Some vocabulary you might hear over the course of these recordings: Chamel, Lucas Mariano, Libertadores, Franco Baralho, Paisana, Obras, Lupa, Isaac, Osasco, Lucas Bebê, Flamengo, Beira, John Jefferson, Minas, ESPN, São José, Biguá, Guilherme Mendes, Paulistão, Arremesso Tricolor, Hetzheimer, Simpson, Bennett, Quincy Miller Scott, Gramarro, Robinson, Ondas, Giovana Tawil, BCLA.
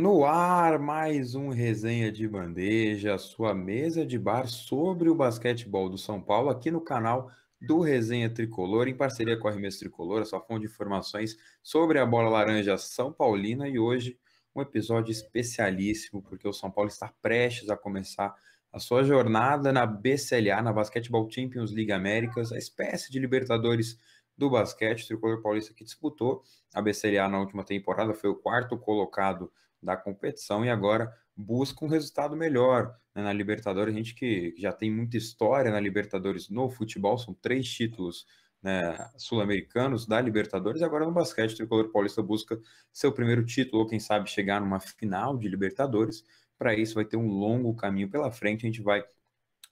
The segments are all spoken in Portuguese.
No ar, mais um Resenha de Bandeja, sua mesa de bar sobre o basquetebol do São Paulo, aqui no canal do Resenha Tricolor, em parceria com a Arremesso Tricolor, a sua fonte de informações sobre a bola laranja São Paulina. E hoje, um episódio especialíssimo, porque o São Paulo está prestes a começar a sua jornada na BCLA, na Basketball Champions League Américas, a espécie de Libertadores do basquete. O Tricolor Paulista, que disputou a BCLA na última temporada, foi o quarto colocado da competição e agora busca um resultado melhor, né, na Libertadores. A gente que já tem muita história na Libertadores no futebol, são 3 títulos, né, sul-americanos da Libertadores, e agora no basquete o Tricolor Paulista busca seu primeiro título, ou quem sabe chegar numa final de Libertadores. Para isso vai ter um longo caminho pela frente, a gente vai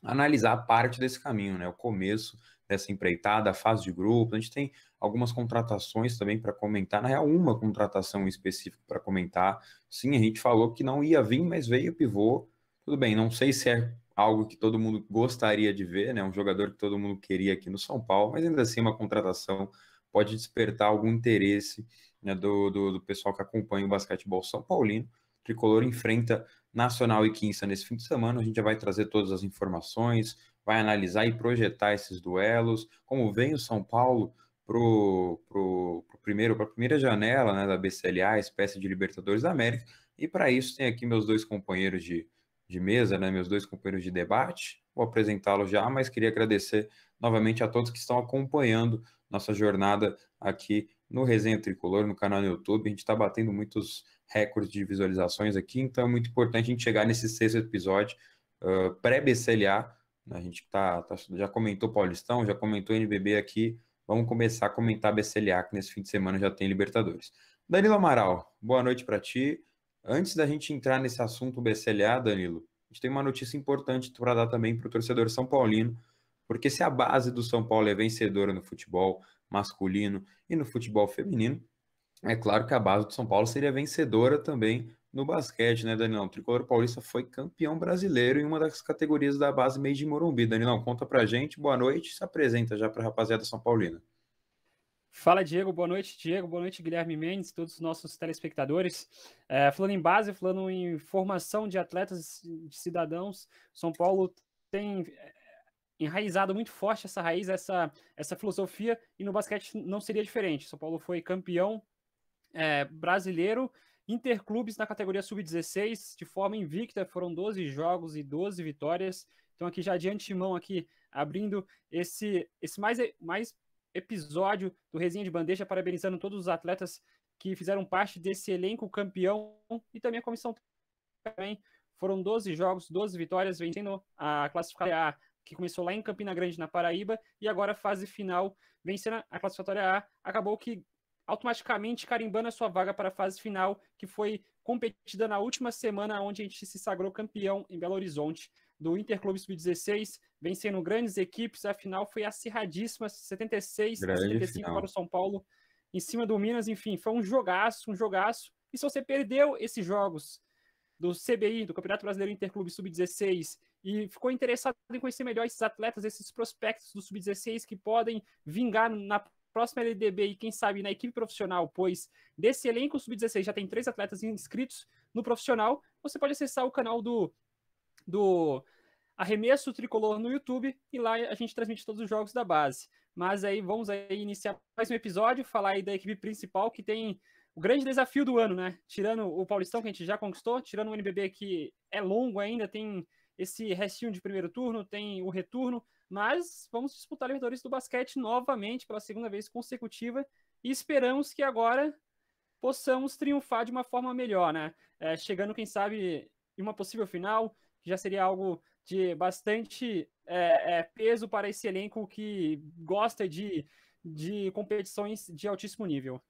analisar parte desse caminho, né, o começo dessa empreitada, a fase de grupo. A gente tem algumas contratações também para comentar, na real uma contratação específica para comentar. Sim, a gente falou que não ia vir, mas veio o pivô. Tudo bem, não sei se é algo que todo mundo gostaria de ver, né, um jogador que todo mundo queria aqui no São Paulo, mas ainda assim uma contratação pode despertar algum interesse, né, do pessoal que acompanha o basquetebol São Paulino. O Tricolor enfrenta Nacional e Quimsa nesse fim de semana. A gente já vai trazer todas as informações, vai analisar e projetar esses duelos, como vem o São Paulo para a primeira janela, né, da BCLA, espécie de Libertadores da América. E para isso tem aqui meus dois companheiros de mesa, né, meus dois companheiros de debate. Vou apresentá-los já, mas queria agradecer novamente a todos que estão acompanhando nossa jornada aqui no Resenha Tricolor, no canal no YouTube. A gente está batendo muitos recordes de visualizações aqui, então é muito importante a gente chegar nesse 6º episódio pré-BCLA. A gente já comentou Paulistão, já comentou NBB aqui, vamos começar a comentar BCLA, que nesse fim de semana já tem Libertadores. Danilo Amaral, boa noite para ti. Antes da gente entrar nesse assunto BCLA, Danilo, a gente tem uma notícia importante para dar também para o torcedor são paulino, porque se a base do São Paulo é vencedora no futebol masculino e no futebol feminino, é claro que a base do São Paulo seria vencedora também no basquete, né, Danilão? O Tricolor Paulista foi campeão brasileiro em uma das categorias da base meio de Morumbi. Danilão, conta pra gente, boa noite, se apresenta já pra rapaziada São Paulina. Fala, Diego, boa noite, Guilherme Mendes, todos os nossos telespectadores. Falando em base, falando em formação de atletas, de cidadãos, São Paulo tem enraizado muito forte essa raiz, essa filosofia, e no basquete não seria diferente. São Paulo foi campeão brasileiro interclubes na categoria sub-16 de forma invicta, foram 12 jogos e 12 vitórias. Então aqui já de antemão, aqui abrindo esse mais episódio do Resenha de Bandeja, parabenizando todos os atletas que fizeram parte desse elenco campeão e também a comissão também. Foram 12 jogos, 12 vitórias, vencendo a classificatória A, que começou lá em Campina Grande, na Paraíba, e agora a fase final, vencendo a classificatória A, acabou que automaticamente carimbando a sua vaga para a fase final, que foi competida na última semana, onde a gente se sagrou campeão em Belo Horizonte do Interclube Sub-16, vencendo grandes equipes. A final foi acirradíssima, 76 a 75 para o São Paulo, em cima do Minas. Enfim, foi um jogaço, E se você perdeu esses jogos do CBI, do Campeonato Brasileiro Interclube Sub-16, e ficou interessado em conhecer melhor esses atletas, esses prospectos do Sub-16 que podem vingar na próxima LDB e quem sabe na equipe profissional, pois desse elenco sub-16 já tem 3 atletas inscritos no profissional, você pode acessar o canal do Arremesso Tricolor no YouTube, e lá a gente transmite todos os jogos da base. Mas aí vamos aí iniciar mais um episódio, falar aí da equipe principal, que tem o grande desafio do ano, né? Tirando o Paulistão, que a gente já conquistou, tirando o NBB, que é longo ainda, tem esse restinho de primeiro turno, tem o retorno, mas vamos disputar a Libertadores do basquete novamente pela 2ª vez consecutiva, e esperamos que agora possamos triunfar de uma forma melhor, né? Chegando, quem sabe, em uma possível final, que já seria algo de bastante peso para esse elenco que gosta de competições de altíssimo nível.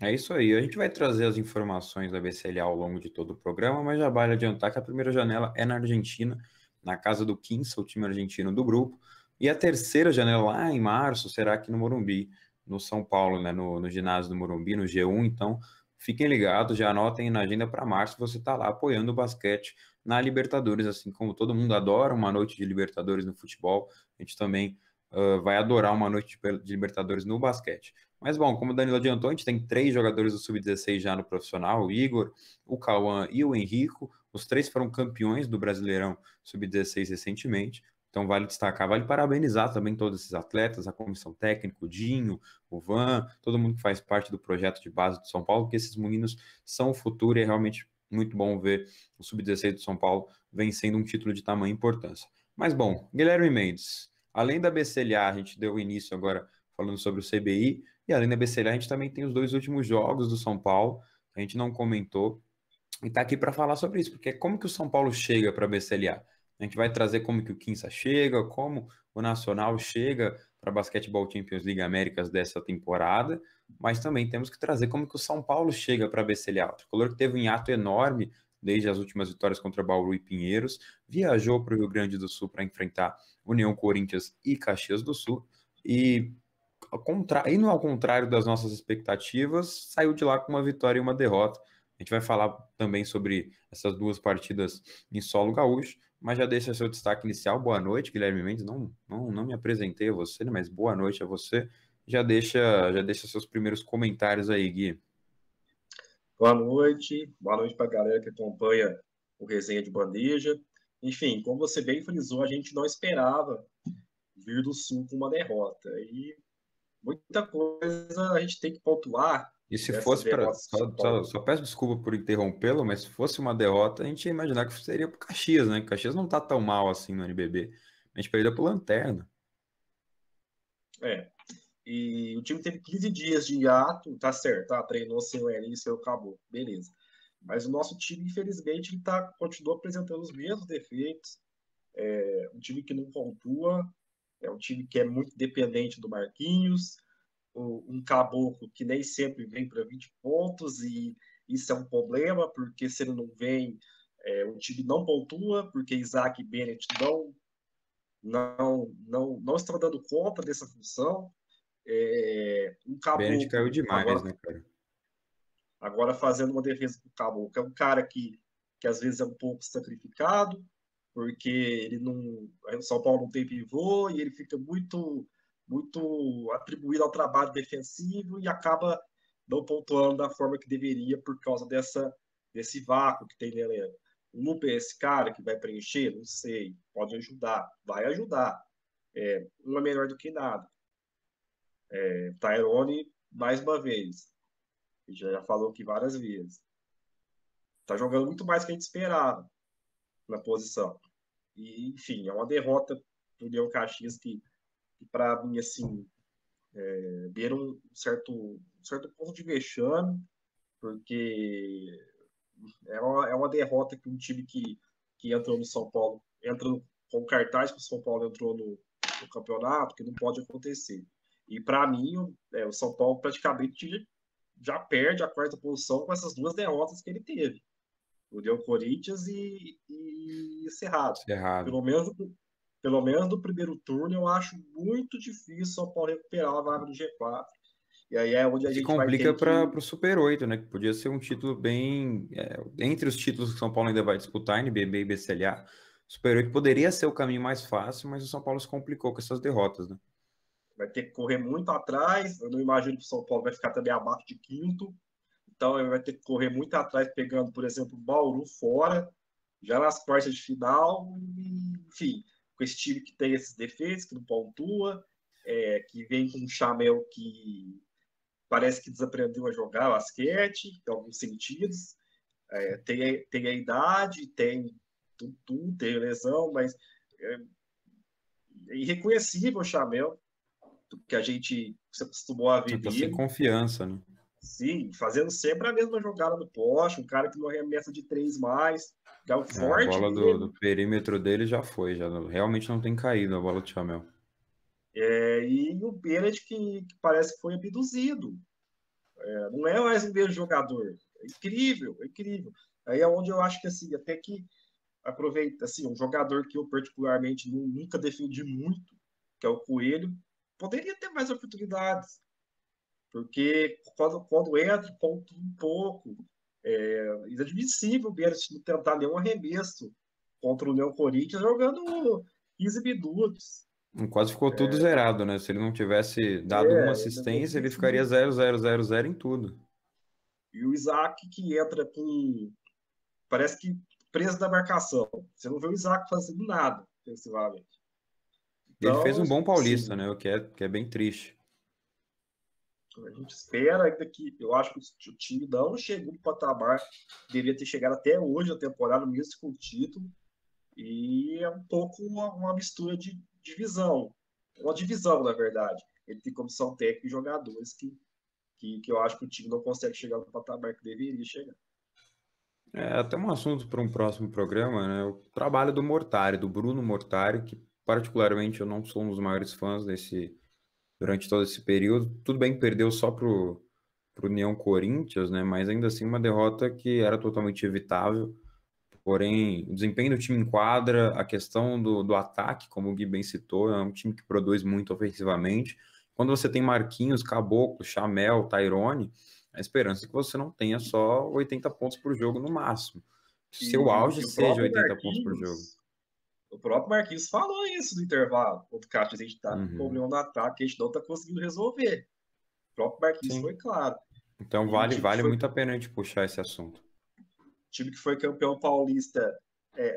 É isso aí, a gente vai trazer as informações da BCLA ao longo de todo o programa, mas já vale adiantar que a primeira janela é na Argentina, na casa do Quimsa, o time argentino do grupo, e a terceira janela lá em março será aqui no Morumbi, no São Paulo, né, no ginásio do Morumbi, no G1, então fiquem ligados, já anotem na agenda para março, você está lá apoiando o basquete na Libertadores, assim como todo mundo adora uma noite de Libertadores no futebol, a gente também vai adorar uma noite de Libertadores no basquete. Mas, bom, como o Danilo adiantou, a gente tem 3 jogadores do Sub-16 já no profissional, o Igor, o Cauã e o Henrico. Os 3 foram campeões do Brasileirão Sub-16 recentemente. Então, vale destacar, vale parabenizar também todos esses atletas, a comissão técnica, o Dinho, o Van, todo mundo que faz parte do projeto de base do São Paulo, porque esses meninos são o futuro e é realmente muito bom ver o Sub-16 do São Paulo vencendo um título de tamanha importância. Mas, bom, Guilherme Mendes, além da BCLA, a gente deu início agora falando sobre o CBI, e além da BCLA, a gente também tem os 2 últimos jogos do São Paulo, a gente não comentou, e tá aqui para falar sobre isso, porque como que o São Paulo chega para a BCLA? A gente vai trazer como que o Quimsa chega, como o Nacional chega para a Basketball Champions League Américas dessa temporada, mas também temos que trazer como que o São Paulo chega para a BCLA. O Tricolor que teve um hiato enorme desde as últimas vitórias contra Bauru e Pinheiros, viajou para o Rio Grande do Sul para enfrentar União Corinthians e Caxias do Sul, e indo ao contrário das nossas expectativas, saiu de lá com uma vitória e uma derrota. A gente vai falar também sobre essas 2 partidas em solo gaúcho, mas já deixa seu destaque inicial. Boa noite, Guilherme Mendes. Não me apresentei a você, né? Mas boa noite a você. Já deixa seus primeiros comentários aí, Gui. Boa noite para a galera que acompanha o Resenha de Bandeja. Enfim, como você bem frisou, a gente não esperava vir do Sul com uma derrota. E muita coisa a gente tem que pontuar. E se fosse para... Só peço desculpa por interrompê-lo, mas se fosse uma derrota, a gente ia imaginar que seria para o Caxias, né? O Caxias não está tão mal assim no NBB. A gente perdeu para o Lanterna. É. E o time teve 15 dias de hiato, tá certo, tá? Treinou sem o Eli, sem o Caboclo, beleza. Mas o nosso time, infelizmente, ele continua apresentando os mesmos defeitos. É um time que não pontua, é um time que é muito dependente do Marquinhos, um Caboclo que nem sempre vem para 20 pontos, e isso é um problema, porque se ele não vem, o time não pontua, porque Isaac e Bennett não estão dando conta dessa função. Um Caboclo, Bennett caiu demais agora, né, cara? Agora fazendo uma defesa do Caboclo, que é um cara que às vezes é um pouco sacrificado, porque ele não... O São Paulo não tem pivô e ele fica muito atribuído ao trabalho defensivo e acaba não pontuando da forma que deveria por causa desse vácuo que tem na elenco. O Lupa é esse cara que vai preencher? Não sei. Pode ajudar. Vai ajudar. Não é melhor do que nada. Tyrone, mais uma vez. Ele já falou aqui várias vezes. Tá jogando muito mais que a gente esperava na posição. E, enfim, é uma derrota pro Leão Caxias que para mim, assim, beira um certo ponto de vexame, porque é uma derrota que um time que entrou no São Paulo, entrou com o cartaz que o São Paulo entrou no campeonato, que não pode acontecer. E para mim, o São Paulo praticamente já perde a 4ª posição com essas 2 derrotas que ele teve. O União Corinthians e Cerrado. Pelo menos no primeiro turno, eu acho muito difícil o São Paulo recuperar a vaga do G4. E aí é onde a gente complica para o Super 8, né? Que podia ser um título bem... entre os títulos que o São Paulo ainda vai disputar, NBB e BCLA, Super 8 poderia ser o caminho mais fácil, mas o São Paulo se complicou com essas derrotas, né? Vai ter que correr muito atrás. Eu não imagino que o São Paulo vai ficar também abaixo de 5º. Então, ele vai ter que correr muito atrás, pegando, por exemplo, o Bauru fora, já nas quartas de final, enfim... com esse time que tem esses defeitos, que não pontua, que vem com um Chamel que parece que desaprendeu a jogar basquete, em alguns sentidos, tem a idade, tem tudo, tem lesão, mas é irreconhecível o Chamel, que a gente se acostumou a ver. Tá sem confiança, né? Sim, fazendo sempre a mesma jogada no poste, um cara que não arremessa de 3 mais, dá um forte. A bola do perímetro dele já foi, realmente não tem caído a bola do Chamel. E o Bennett que parece que foi abduzido. Não é mais um mesmo jogador. É incrível, é incrível. Aí é onde eu acho que, assim, até que aproveita, assim, um jogador que eu particularmente nunca defendi muito, que é o Coelho, poderia ter mais oportunidades. Porque quando entra, ponto um pouco. Inadmissível o Bennett não tentar nenhum arremesso contra o Leão Corinthians jogando 15 minutos. Quase ficou tudo zerado, né? Se ele não tivesse dado uma assistência, ele ficaria 0-0-0-0 em tudo. E o Isaac que entra com... Parece que preso da marcação. Você não vê o Isaac fazendo nada, principalmente. Então, ele fez um bom paulista, né? O que é bem triste. A gente espera ainda que... Eu acho que o time não chegou para o patamar. Deveria ter chegado até hoje a temporada, mesmo com o título. E é um pouco uma mistura de divisão. Uma divisão, na verdade. Ele tem comissão técnica e jogadores que eu acho que o time não consegue chegar no patamar que deveria chegar. É até um assunto para um próximo programa, né? O trabalho do Mortari, do Bruno Mortari, que particularmente eu não sou um dos maiores fãs desse... Durante todo esse período, tudo bem que perdeu só pro União Corinthians, né? Mas ainda assim uma derrota que era totalmente evitável. Porém, o desempenho do time em quadra, a questão do ataque, como o Gui bem citou, é um time que produz muito ofensivamente. Quando você tem Marquinhos, Caboclo, Chamel, Tyrone, a esperança é que você não tenha só 80 pontos por jogo no máximo. Que seu auge seja 80 pontos por jogo. O próprio Marquinhos falou isso no intervalo. O Cássio, a gente tá com problema no ataque, a gente não tá conseguindo resolver. O próprio Marquinhos foi claro. Então vale muito a pena a gente puxar esse assunto. O time que foi campeão paulista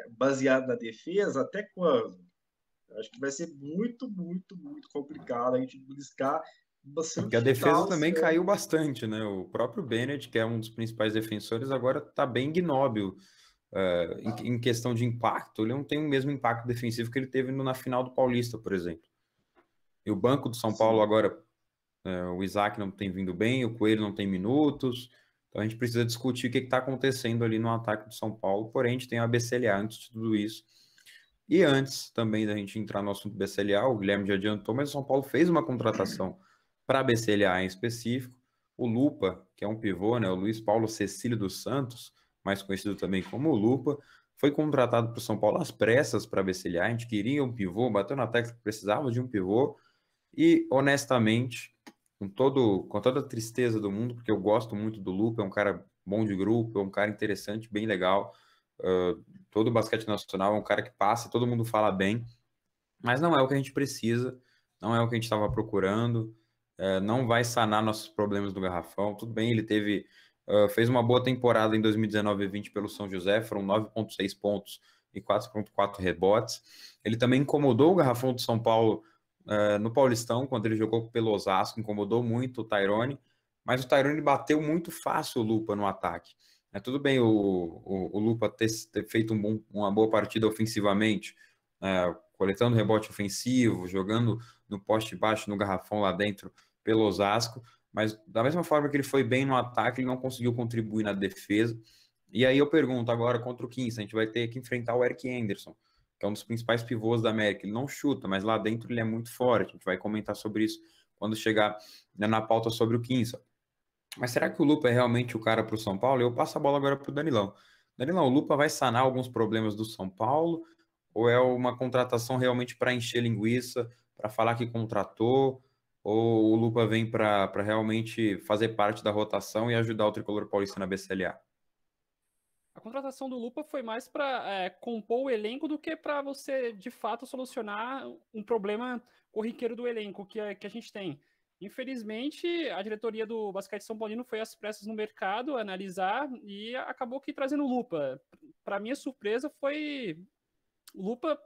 baseado na defesa, até quando? Acho que vai ser muito, muito, muito complicado a gente buscar bastante. Porque a defesa também caiu bastante, né? O próprio Bennett, que é um dos principais defensores, agora tá bem ignóbil. Em questão de impacto, ele não tem o mesmo impacto defensivo que ele teve na final do Paulista, por exemplo. E o banco do São Paulo agora, o Isaac não tem vindo bem, o Coelho não tem minutos, então a gente precisa discutir o que está acontecendo ali no ataque do São Paulo, porém a gente tem o ABCLA antes de tudo isso. E antes também da gente entrar no assunto do ABCLA, o Guilherme já adiantou, mas o São Paulo fez uma contratação para ABCLA em específico, o Lupa, que é um pivô, né, o Luiz Paulo Cecílio dos Santos, mais conhecido também como Lupa, foi contratado para o São Paulo às pressas para ABCLA. A gente queria um pivô, bateu na tecla que precisava de um pivô, e honestamente, com toda a tristeza do mundo, porque eu gosto muito do Lupa, é um cara bom de grupo, é um cara interessante, bem legal, todo o basquete nacional é um cara que passa, todo mundo fala bem, mas não é o que a gente precisa, não é o que a gente estava procurando, não vai sanar nossos problemas do garrafão. Tudo bem, ele teve... fez uma boa temporada em 2019 e 20 pelo São José, foram 9,6 pontos e 4,4 rebotes. Ele também incomodou o garrafão do São Paulo no Paulistão, quando ele jogou pelo Osasco, incomodou muito o Tyrone, mas o Tyrone bateu muito fácil o Lupa no ataque. Tudo bem o Lupa ter feito uma boa partida ofensivamente, coletando rebote ofensivo, jogando no poste baixo, no garrafão lá dentro pelo Osasco, mas da mesma forma que ele foi bem no ataque, ele não conseguiu contribuir na defesa. E aí eu pergunto agora, contra o Quimsa, a gente vai ter que enfrentar o Eric Henderson, que é um dos principais pivôs da América. Ele não chuta, mas lá dentro ele é muito forte. A gente vai comentar sobre isso quando chegar na pauta sobre o Quimsa. Mas será que o Lupa é realmente o cara para o São Paulo? Eu passo a bola agora para o Danilão. Danilão, o Lupa vai sanar alguns problemas do São Paulo? Ou é uma contratação realmente para encher linguiça, para falar que contratou? Ou o Lupa vem para realmente fazer parte da rotação e ajudar o Tricolor Paulista na BCLA? A contratação do Lupa foi mais para compor o elenco do que para você, de fato, solucionar um problema corriqueiro do elenco que a gente tem. Infelizmente, a diretoria do Basquete São Paulino foi às pressas no mercado analisar e acabou que trazendo o Lupa. Para minha surpresa, foi... O Lupa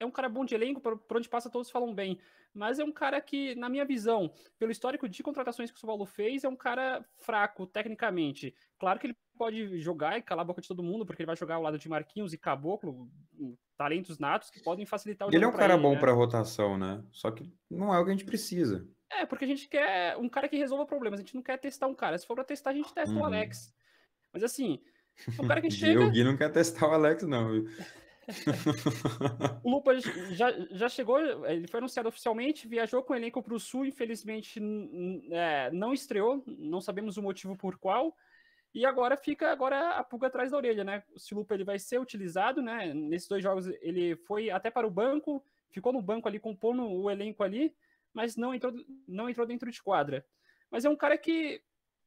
é um cara bom de elenco, por onde passa todos falam bem. Mas é um cara que, na minha visão, pelo histórico de contratações que o São Paulo fez, é um cara fraco, tecnicamente. Claro que ele pode jogar e calar a boca de todo mundo, porque ele vai jogar ao lado de Marquinhos e Caboclo, talentos natos que podem facilitar o jogo. Ele é um cara bom para rotação, né? Só que não é o que a gente precisa. É, porque a gente quer um cara que resolva problemas, a gente não quer testar um cara. Se for para testar, a gente testa o Alex. Mas assim, é um cara que chega... O Gui não quer testar o Alex, não. O Lupa já chegou, ele foi anunciado oficialmente, viajou com o elenco para o Sul, infelizmente não estreou, não sabemos o motivo por qual, e agora fica a pulga atrás da orelha, né? Se o Lupa ele vai ser utilizado, né? Nesses dois jogos ele foi até para o banco, ficou no banco ali, compondo o elenco ali, mas não entrou dentro de quadra. Mas é um cara que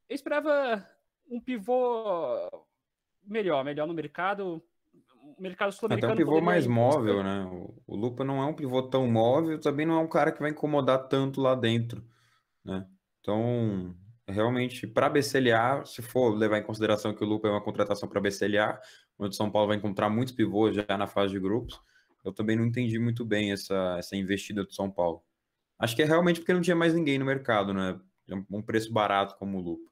eu esperava um pivô melhor no mercado, mercado sul-americano... Até um pivô mais móvel, né? O Lupa não é um pivô tão móvel, também não é um cara que vai incomodar tanto lá dentro, né? Então, realmente, para BCLA, se for levar em consideração que o Lupa é uma contratação para BCLA, onde o São Paulo vai encontrar muitos pivôs já na fase de grupos, eu também não entendi muito bem essa investida do São Paulo. Acho que é realmente porque não tinha mais ninguém no mercado, né? Um preço barato como o Lupa.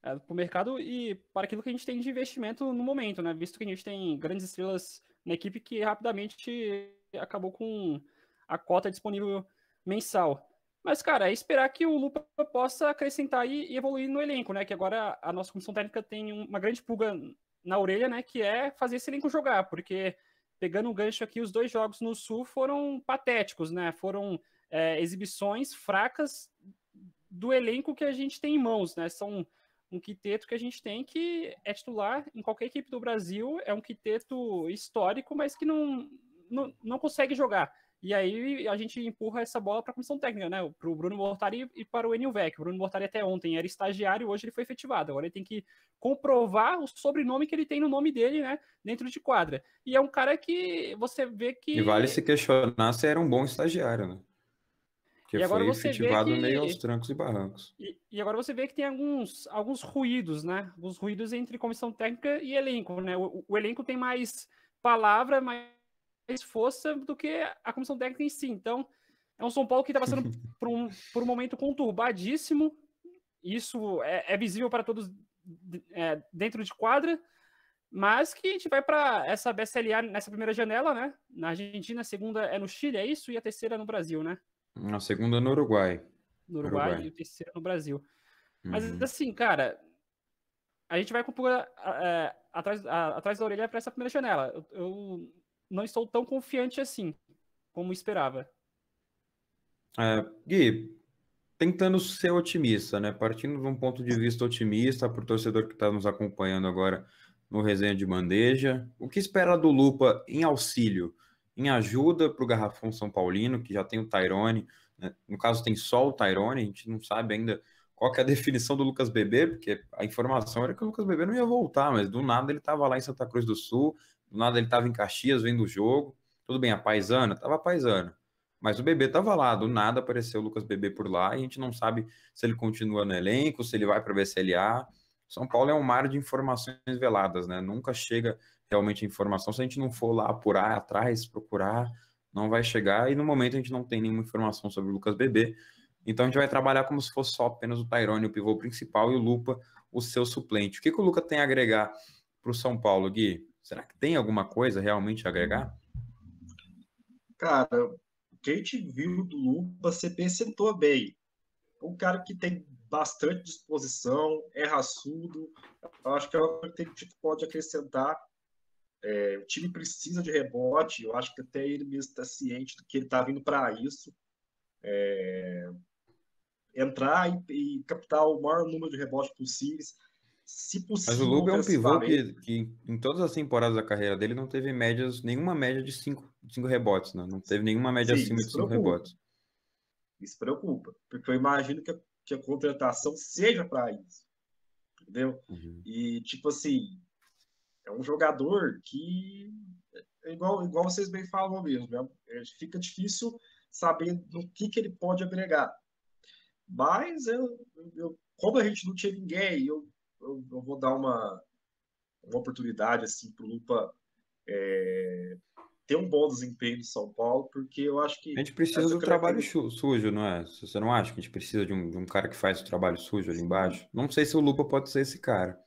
É, para o mercado e para aquilo que a gente tem de investimento no momento, né? Visto que a gente tem grandes estrelas na equipe que rapidamente acabou com a cota disponível mensal. Mas, cara, é esperar que o Lupa possa acrescentar e evoluir no elenco, né? Que agora a nossa comissão técnica tem uma grande pulga na orelha, né? Que é fazer esse elenco jogar, porque pegando um gancho aqui, os dois jogos no Sul foram patéticos, né? Foram exibições fracas do elenco que a gente tem em mãos, né? São um quinteto que a gente tem que é titular em qualquer equipe do Brasil, é um quinteto histórico, mas que não consegue jogar. E aí a gente empurra essa bola para a comissão técnica, né? Para o Bruno Mortari e para o Enilvec. O Bruno Mortari até ontem era estagiário, hoje ele foi efetivado. Agora ele tem que comprovar o sobrenome que ele tem no nome dele, né? Dentro de quadra. E é um cara que você vê que... E vale se questionar se era um bom estagiário, né? Porque foi efetivado meio aos trancos e barrancos. E agora você vê que tem alguns ruídos, né? Alguns ruídos entre comissão técnica e elenco, né? O elenco tem mais palavra, mais força do que a comissão técnica em si. Então, é um São Paulo que está passando por um momento conturbadíssimo. Isso é visível para todos dentro de quadra. Mas que a gente vai para essa BCLA nessa primeira janela, né? Na Argentina, a segunda é no Chile, é isso? E a terceira é no Brasil, né? A segunda no Uruguai. No Uruguai. E o terceiro no Brasil. Mas assim, cara, a gente vai com pulga atrás da orelha para essa primeira janela. Eu não estou tão confiante assim, como esperava. Gui, tentando ser otimista, né? Partindo de um ponto de vista otimista, para o torcedor que está nos acompanhando agora no Resenha de Bandeja, o que espera do Lupa em auxílio? Em ajuda para o Garrafão São Paulino, que já tem o Tyrone, né? No caso tem só o Tyrone, a gente não sabe ainda qual que é a definição do Lucas Bebê, porque a informação era que o Lucas Bebê não ia voltar, mas do nada ele estava lá em Santa Cruz do Sul, do nada ele estava em Caxias vendo o jogo, tudo bem, a paisana, estava paisana, mas o Bebê estava lá, do nada apareceu o Lucas Bebê por lá, e a gente não sabe se ele continua no elenco, se ele vai para a BCLA. São Paulo é um mar de informações veladas, né? Nunca chega realmente a informação. Se a gente não for lá apurar, atrás, procurar, não vai chegar. E no momento a gente não tem nenhuma informação sobre o Lucas Bebê. Então a gente vai trabalhar como se fosse só apenas o Tyrone, o pivô principal, e o Lupa, o seu suplente. O que o Luca tem a agregar para o São Paulo, Gui? Será que tem alguma coisa realmente a agregar? Cara, o que a gente viu do Lupa, você percentou bem. Um cara que tem bastante disposição, é raçudo, eu acho que é uma coisa que a gente pode acrescentar. O time precisa de rebote, eu acho que até ele mesmo está ciente do que ele está vindo para isso. Entrar e captar o maior número de rebotes possível, se possível. Mas o Lupa é um pivô que em todas as temporadas da carreira dele não teve nenhuma média de 5 rebotes, né? Não teve nenhuma média acima de 5 rebotes. Isso preocupa, porque eu imagino que a contratação seja para isso, entendeu? Uhum. E, tipo assim, é um jogador que, igual vocês bem falam mesmo, fica difícil saber do que ele pode agregar. Mas, como a gente não tinha ninguém, eu vou dar uma oportunidade assim, para o Lupa ter um bom desempenho do São Paulo, porque eu acho que... A gente precisa do trabalho sujo, não é? Você não acha que a gente precisa de um cara que faz o trabalho sujo ali embaixo? Não sei se o Lupa pode ser esse cara.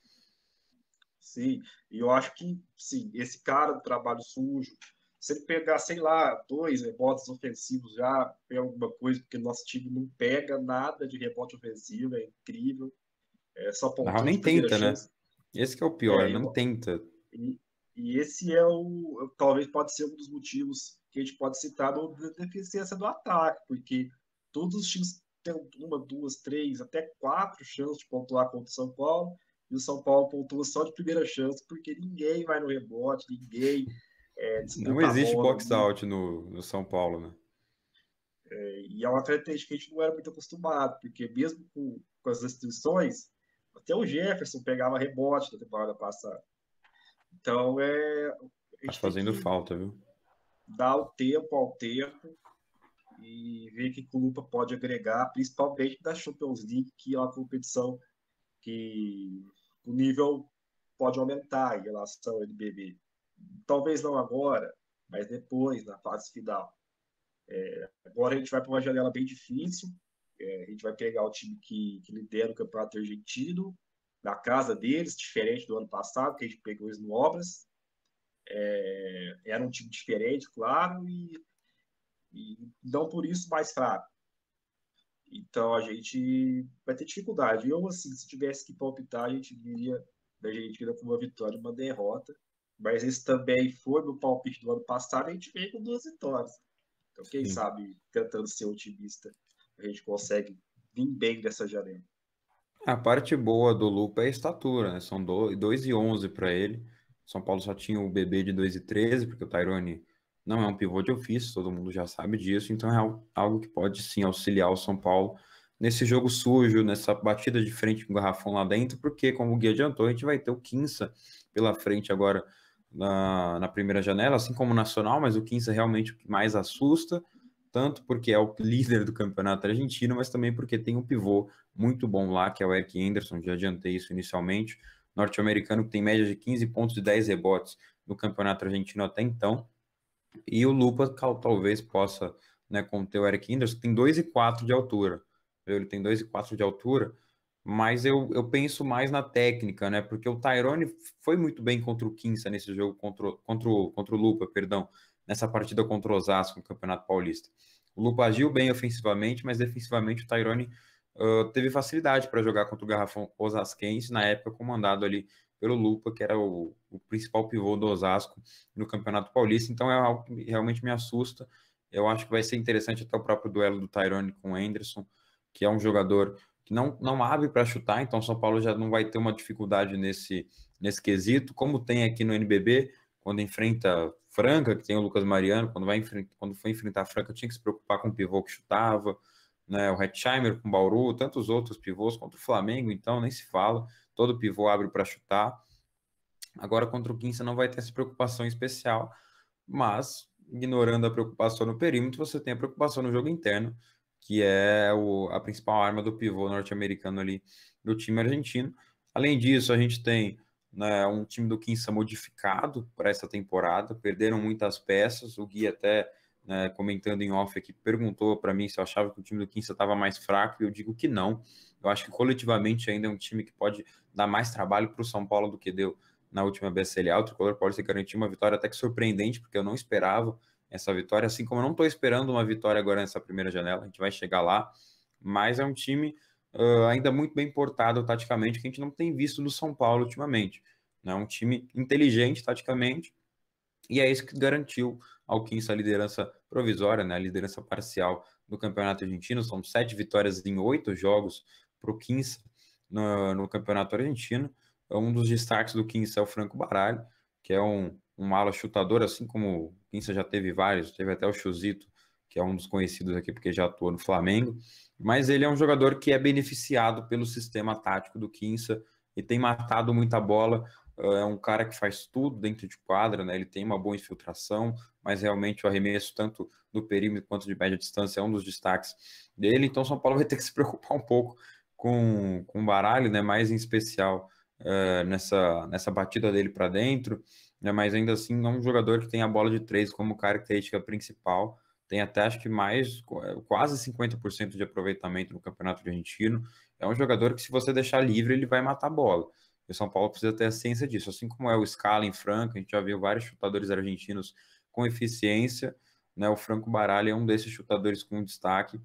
Sim, e eu acho que, sim, esse cara do trabalho sujo, se ele pegar, sei lá, 2 rebotes ofensivos já, é alguma coisa, porque nosso time não pega nada de rebote ofensivo, é incrível. Só nem tenta, né? Esse que é o pior, não tenta. E esse é talvez pode ser um dos motivos que a gente pode citar da deficiência do ataque, porque todos os times têm 1, 2, 3, até 4 chances de pontuar contra o São Paulo, e o São Paulo pontua só de primeira chance, porque ninguém vai no rebote, ninguém... não existe box-out no São Paulo, né? E é uma característica que a gente não era muito acostumado, porque mesmo com as restrições, até o Jefferson pegava rebote na temporada passada. Então, Tá fazendo falta, viu? Dar o tempo ao tempo e ver que o Lupa pode agregar, principalmente da Champions League, que é uma competição que o nível pode aumentar em relação ao NBB. Talvez não agora, mas depois, na fase final. Agora a gente vai para uma janela bem difícil. A gente vai pegar o time que lidera o Campeonato Argentino, na casa deles, diferente do ano passado, que a gente pegou eles no Obras. Era um time diferente, claro, e não por isso mais fraco. Então a gente vai ter dificuldade. Eu, assim, se tivesse que palpitar, a gente viria da Argentina com uma vitória e uma derrota. Mas esse também foi meu palpite do ano passado, a gente veio com 2 vitórias. Então, quem Sim. sabe, tentando ser otimista, a gente consegue vir bem dessa janela. A parte boa do Lupa é a estatura, né? São 2,11 para ele. São Paulo só tinha o Bebê de 2,13, porque o Tyrone não é um pivô de ofício, todo mundo já sabe disso, então é algo que pode sim auxiliar o São Paulo nesse jogo sujo, nessa batida de frente com o garrafão lá dentro, porque, como o Gui adiantou, a gente vai ter o Quimsa pela frente agora na primeira janela, assim como o Nacional, mas o Quimsa realmente o que mais assusta, tanto porque é o líder do campeonato argentino, mas também porque tem um pivô muito bom lá, que é o Eric Henderson, já adiantei isso inicialmente, norte-americano, que tem média de 15 pontos e 10 rebotes no campeonato argentino até então, e o Lupa talvez possa, né, conter o Eric Henderson, que tem 2,4 de altura, ele tem 2,4 de altura, mas eu penso mais na técnica, né, porque o Tyrone foi muito bem contra o Quimsa nesse jogo, contra o Lupa, perdão, nessa partida contra o Osasco no Campeonato Paulista. O Lupa agiu bem ofensivamente, mas defensivamente o Tyrone teve facilidade para jogar contra o garrafão osasquense, na época comandado ali pelo Lupa, que era o principal pivô do Osasco no Campeonato Paulista, então é algo que realmente me assusta. Eu acho que vai ser interessante até o próprio duelo do Tyrone com o Henderson, que é um jogador que não abre para chutar, então o São Paulo já não vai ter uma dificuldade nesse quesito, como tem aqui no NBB, quando enfrenta Franca, que tem o Lucas Mariano, quando foi enfrentar a Franca tinha que se preocupar com o pivô que chutava, né, o Hetzheimer com o Bauru, tantos outros pivôs, contra o Flamengo, então nem se fala, todo pivô abre para chutar. Agora contra o Quimsa não vai ter essa preocupação especial, mas ignorando a preocupação no perímetro, você tem a preocupação no jogo interno, que é a principal arma do pivô norte-americano ali do time argentino. Além disso, a gente tem, né, um time do Quimsa modificado para essa temporada, perderam muitas peças, o Gui até, né, comentando em off aqui, perguntou para mim se eu achava que o time do Quimsa estava mais fraco, e eu digo que não, eu acho que coletivamente ainda é um time que pode dar mais trabalho para o São Paulo do que deu na última BSLA, o Tricolor pode se garantir uma vitória até que surpreendente, porque eu não esperava essa vitória, assim como eu não estou esperando uma vitória agora nessa primeira janela, a gente vai chegar lá, mas é um time ainda muito bem portado taticamente, que a gente não tem visto do São Paulo ultimamente, né? Um time inteligente taticamente, e é isso que garantiu ao Quimsa a liderança provisória, né? A liderança parcial do Campeonato Argentino, são 7 vitórias em 8 jogos para o Quimsa no Campeonato Argentino. Um dos destaques do Quimsa é o Franco Baralho, que é um ala chutador, assim como o Quimsa já teve vários, teve até o Chuzito, que é um dos conhecidos aqui porque já atuou no Flamengo, mas ele é um jogador que é beneficiado pelo sistema tático do Quimsa e tem matado muita bola, é um cara que faz tudo dentro de quadra, né? Ele tem uma boa infiltração, mas realmente o arremesso tanto do perímetro quanto de média distância é um dos destaques dele, então São Paulo vai ter que se preocupar um pouco com o Baralho, né? Mais em especial nessa batida dele para dentro, né? Mas ainda assim é um jogador que tem a bola de 3 como característica principal, tem até acho que quase 50% de aproveitamento no Campeonato Argentino, é um jogador que se você deixar livre ele vai matar a bola, e o São Paulo precisa ter a ciência disso, assim como é o Scala em Franca, a gente já viu vários chutadores argentinos com eficiência, né? O Franco Baralho é um desses chutadores com destaque,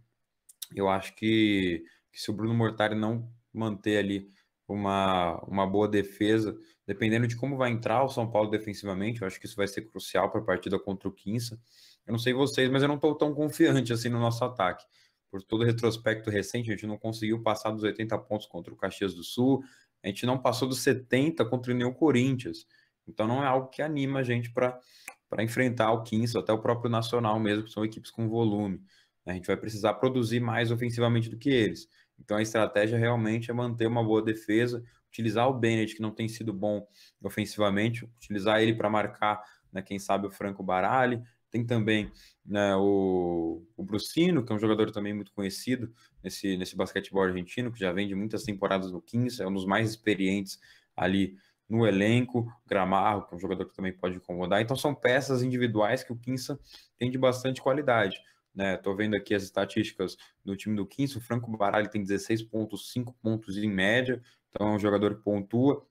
eu acho que se o Bruno Mortari não manter ali uma boa defesa, dependendo de como vai entrar o São Paulo defensivamente, eu acho que isso vai ser crucial para a partida contra o Quimsa. Eu não sei vocês, mas eu não estou tão confiante assim no nosso ataque. Por todo o retrospecto recente, a gente não conseguiu passar dos 80 pontos contra o Caxias do Sul, a gente não passou dos 70 contra o União Corinthians, então não é algo que anima a gente para enfrentar o Quimsa, até o próprio Nacional mesmo, que são equipes com volume. A gente vai precisar produzir mais ofensivamente do que eles. Então a estratégia realmente é manter uma boa defesa, utilizar o Bennett, que não tem sido bom ofensivamente, utilizar ele para marcar, né? Quem sabe o Franco Baralho, tem também, né, o Brucino, que é um jogador também muito conhecido nesse basquetebol argentino, que já vem de muitas temporadas no Quimsa, é um dos mais experientes ali no elenco, Gramarro, que é um jogador que também pode incomodar. Então são peças individuais que o Quimsa tem de bastante qualidade. Estou vendo aqui as estatísticas do time do Quimsa, o Franco Baralho tem 16,5 pontos em média, então é um jogador que pontua.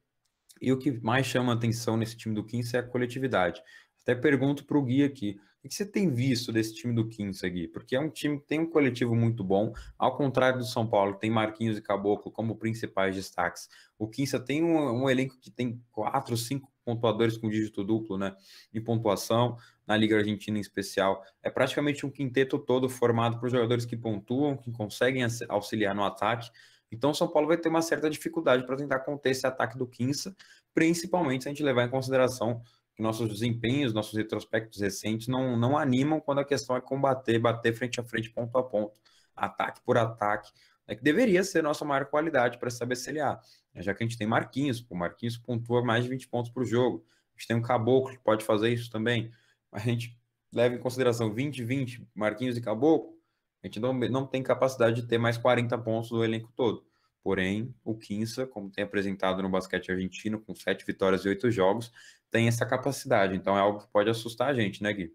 E o que mais chama a atenção nesse time do Quimsa é a coletividade. Até pergunto para o Gui aqui, o que você tem visto desse time do Quimsa, Gui? Porque é um time que tem um coletivo muito bom, ao contrário do São Paulo, que tem Marquinhos e Caboclo como principais destaques. O Quimsa tem um elenco que tem 4, 5 pontuadores com dígito duplo, né, em pontuação, na Liga Argentina em especial. É praticamente um quinteto todo formado por jogadores que pontuam, que conseguem auxiliar no ataque. Então o São Paulo vai ter uma certa dificuldade para tentar conter esse ataque do Quimsa, principalmente se a gente levar em consideração que nossos desempenhos, nossos retrospectos recentes não animam quando a questão é combater, bater frente a frente, ponto a ponto, ataque por ataque, né, que deveria ser nossa maior qualidade para essa BCLA, né, já que a gente tem Marquinhos, o Marquinhos pontua mais de 20 pontos por jogo, a gente tem um Caboclo que pode fazer isso também, a gente leva em consideração 20-20, Marquinhos e Caboclo, a gente não tem capacidade de ter mais 40 pontos do elenco todo. Porém, o Quimsa, como tem apresentado no basquete argentino, com 7 vitórias e 8 jogos, tem essa capacidade. Então é algo que pode assustar a gente, né, Gui?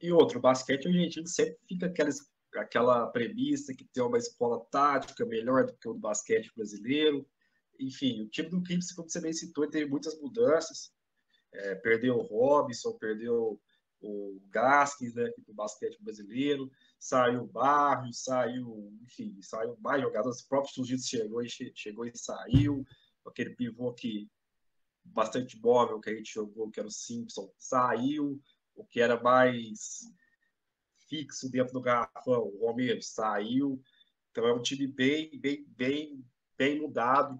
E outro, o basquete argentino sempre fica aquela premissa que tem uma escola tática melhor do que o do basquete brasileiro. Enfim, o time do Quimsa, como você bem citou, teve muitas mudanças. Perdeu o Robinson, perdeu o Gasquez, né, do basquete brasileiro, saiu o Barros, saiu mais jogadores, os próprios surgidos chegou e saiu, aquele pivô que bastante móvel que a gente jogou, que era o Simpson, saiu, o que era mais fixo dentro do garrafão, o Romero, saiu. Então é um time bem mudado,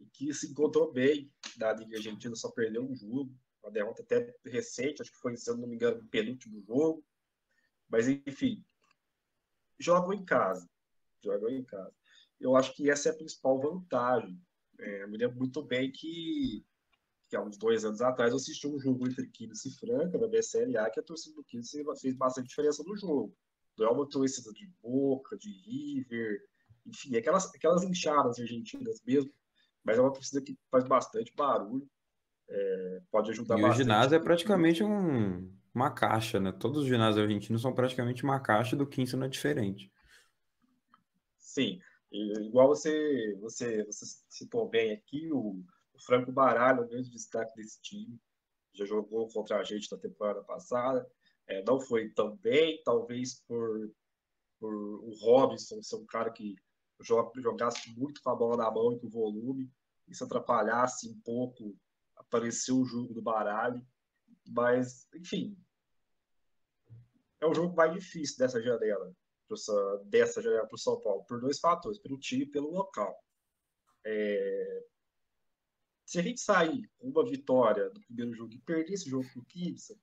e que se encontrou bem na Liga Argentina, só perdeu um jogo, uma derrota até recente, acho que foi, se eu não me engano, o penúltimo jogo. Mas, enfim, jogam em casa. Eu acho que essa é a principal vantagem. Eu me lembro muito bem que há uns 2 anos atrás eu assisti um jogo entre Quimsa e Franca, da BCLA, que a torcida do Quimsa fez bastante diferença no jogo. Não é uma torcida de Boca, de River, enfim, aquelas inchadas argentinas mesmo, mas é uma torcida que faz bastante barulho. Pode ajudar bastante. E o ginásio é praticamente uma caixa, né? Todos os ginásios argentinos são praticamente uma caixa, do Quimsa não é diferente. Sim, igual você citou bem aqui, o Franco Baralho é o grande destaque desse time, já jogou contra a gente na temporada passada, não foi tão bem, talvez por o Robinson ser um cara que jogasse muito com a bola na mão e com o volume, isso atrapalhasse um pouco. Apareceu o jogo do Baralho, mas, enfim, é o jogo mais difícil dessa janela para o São Paulo, por 2 fatores, pelo time e pelo local. Se a gente sair com uma vitória do primeiro jogo e perder esse jogo para o Quimsa,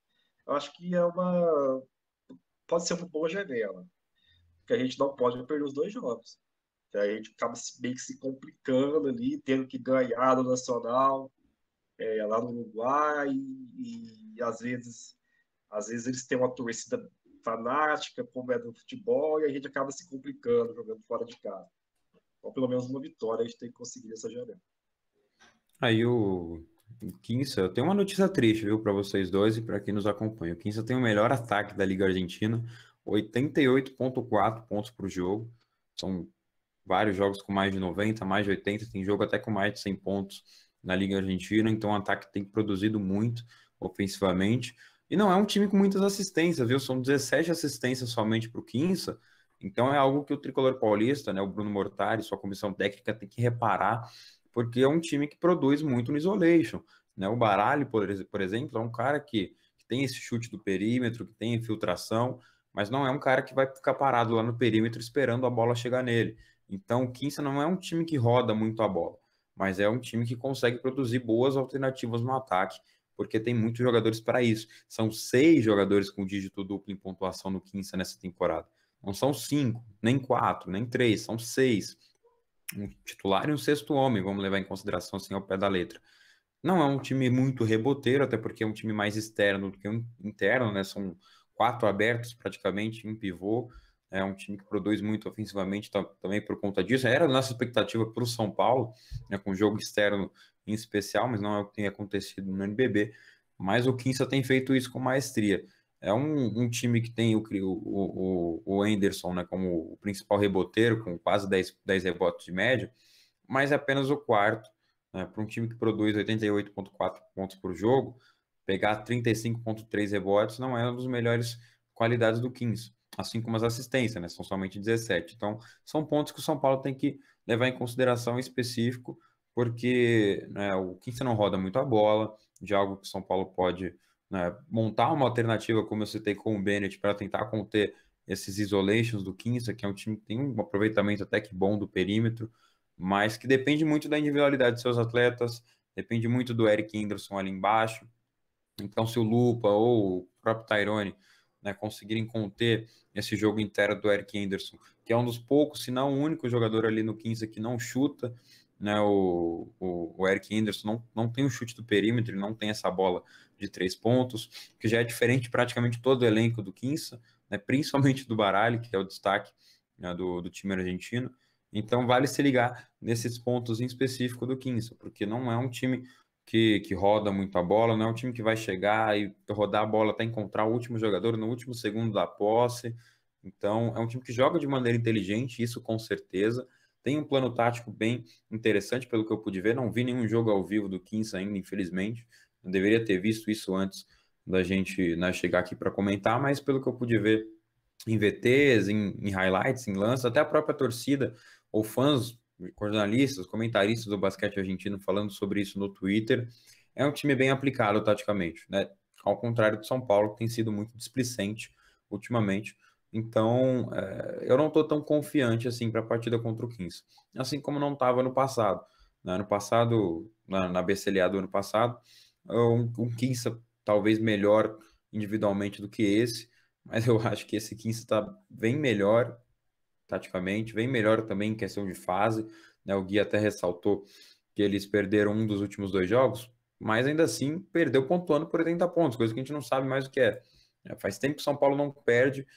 eu acho que pode ser uma boa janela, porque a gente não pode perder os 2 jogos. Então, a gente acaba meio que se complicando ali, tendo que ganhar do Nacional, lá no Uruguai, e às vezes eles têm uma torcida fanática, como é do futebol, e a gente acaba se complicando jogando fora de casa. Então, pelo menos uma vitória a gente tem que conseguir essa janela. Aí o Quimsa, eu tenho uma notícia triste, viu, para vocês dois e para quem nos acompanha. O Quimsa tem o melhor ataque da Liga Argentina, 88,4 pontos por jogo. São vários jogos com mais de 90, mais de 80, tem jogo até com mais de 100 pontos na Liga Argentina, então o ataque tem produzido muito ofensivamente, e não é um time com muitas assistências, viu? São 17 assistências somente para o Quimsa, então é algo que o Tricolor Paulista, né, o Bruno Mortari, sua comissão técnica, tem que reparar, porque é um time que produz muito no isolation, né? O Baralho, por exemplo, é um cara que tem esse chute do perímetro, que tem infiltração, mas não é um cara que vai ficar parado lá no perímetro esperando a bola chegar nele. Então o Quimsa não é um time que roda muito a bola, mas é um time que consegue produzir boas alternativas no ataque, porque tem muitos jogadores para isso. São 6 jogadores com dígito duplo em pontuação no Quimsa nessa temporada. Não são 5, nem 4, nem 3, são 6. Um titular e um sexto homem, vamos levar em consideração assim ao pé da letra. Não é um time muito reboteiro, até porque é um time mais externo do que um interno, né? São 4 abertos praticamente, um pivô. É um time que produz muito ofensivamente também por conta disso. Era a nossa expectativa para o São Paulo, né, com o jogo externo em especial, mas não é o que tem acontecido no NBB. Mas o Quimsa tem feito isso com maestria. É um time que tem o Henderson, né, como o principal reboteiro, com quase 10 rebotes de média, mas é apenas o quarto, né, para um time que produz 88,4 pontos por jogo, pegar 35,3 rebotes não é uma das melhores qualidades do Quimsa. Assim como as assistências, né? São somente 17. Então, são pontos que o São Paulo tem que levar em consideração em específico, porque, né, o Quimsa não roda muito a bola, de algo que o São Paulo pode, né, montar uma alternativa, como eu citei com o Bennett, para tentar conter esses isolations do Quimsa, que é um time que tem um aproveitamento até que bom do perímetro, mas que depende muito da individualidade de seus atletas, depende muito do Eric Henderson ali embaixo. Então, se o Lupa ou o próprio Tyrone, né, conseguirem conter esse jogo interno do Eric Henderson, que é um dos poucos, se não o único jogador ali no Quimsa que não chuta, né, o Eric Henderson não tem o chute do perímetro, ele não tem essa bola de 3 pontos, que já é diferente praticamente todo o elenco do Quimsa, né, principalmente do Baralho, que é o destaque, né, do time argentino. Então vale se ligar nesses pontos em específico do Quimsa, porque não é um time que roda muito a bola, não é um time que vai chegar e rodar a bola até encontrar o último jogador no último segundo da posse. Então, é um time que joga de maneira inteligente, isso com certeza. Tem um plano tático bem interessante, pelo que eu pude ver. Não vi nenhum jogo ao vivo do Quimsa ainda, infelizmente. Eu deveria ter visto isso antes da gente, né, chegar aqui para comentar, mas pelo que eu pude ver em VTs, em highlights, em lances, até a própria torcida ou fãs, jornalistas, comentaristas do basquete argentino falando sobre isso no Twitter, é um time bem aplicado taticamente, né? Ao contrário do São Paulo, que tem sido muito displicente ultimamente. Então, eu não estou tão confiante assim para a partida contra o Quimsa, assim como não estava no passado. Né? No passado, na BCLA do ano passado, um Quimsa talvez melhor individualmente do que esse, mas eu acho que esse Quimsa está bem melhor taticamente, vem melhor também em questão de fase, né? O Gui até ressaltou que eles perderam um dos últimos 2 jogos, mas ainda assim perdeu pontuando por 80 pontos, coisa que a gente não sabe mais o que é. Faz tempo que o São Paulo não perde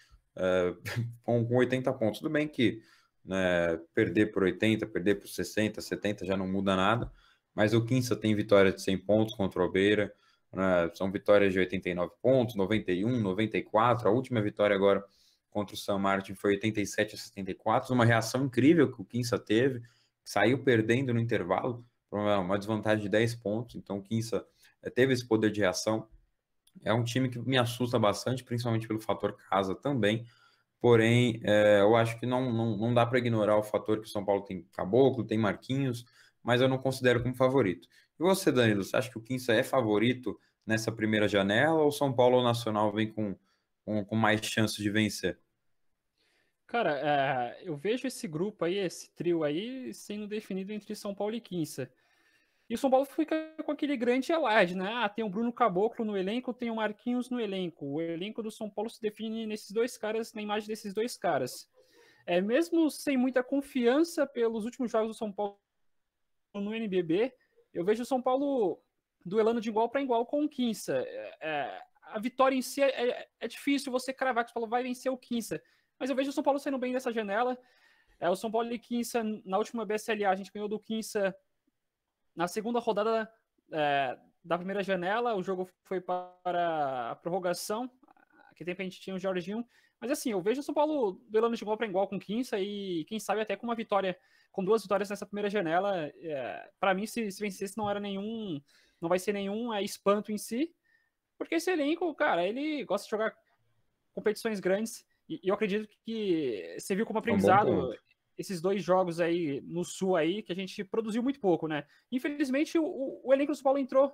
com 80 pontos. Tudo bem que, né, perder por 80, perder por 60, 70 já não muda nada, mas o Quimsa tem vitória de 100 pontos contra o Albeira, né? São vitórias de 89 pontos, 91, 94, a última vitória agora contra o San Martín foi 87-74, uma reação incrível que o Quimsa teve, saiu perdendo no intervalo, uma desvantagem de 10 pontos, então o Quimsa teve esse poder de reação. É um time que me assusta bastante, principalmente pelo fator casa também, porém eu acho que não dá para ignorar o fator que o São Paulo tem Caboclo, tem Marquinhos, mas eu não considero como favorito. E você, Danilo, você acha que o Quimsa é favorito nessa primeira janela, ou São Paulo ou Nacional vem com mais chances de vencer? Cara, eu vejo esse grupo aí, esse trio aí, sendo definido entre São Paulo e Quimsa. E o São Paulo fica com aquele grande alarde, né? Ah, tem o Bruno Caboclo no elenco, tem o Marquinhos no elenco. O elenco do São Paulo se define nesses 2 caras, na imagem desses 2 caras. Mesmo sem muita confiança pelos últimos jogos do São Paulo no NBB, eu vejo o São Paulo duelando de igual para igual com o Quimsa. A vitória em si é difícil você cravar que o São Paulo vai vencer o Quimsa, mas eu vejo o São Paulo saindo bem dessa janela. O São Paulo e Quimsa, na última BSLA, a gente ganhou do Quimsa na segunda rodada da primeira janela, o jogo foi para a prorrogação, que tempo a gente tinha o Jorginho, mas assim, eu vejo o São Paulo duelando de igual para igual com o Quimsa e quem sabe até com uma vitória, com 2 vitórias nessa primeira janela. Para mim, se vencesse, não vai ser nenhum espanto em si, porque esse elenco, cara, ele gosta de jogar competições grandes e eu acredito que você viu como aprendizado esses 2 jogos aí no Sul aí, que a gente produziu muito pouco, né? Infelizmente, o elenco do São Paulo entrou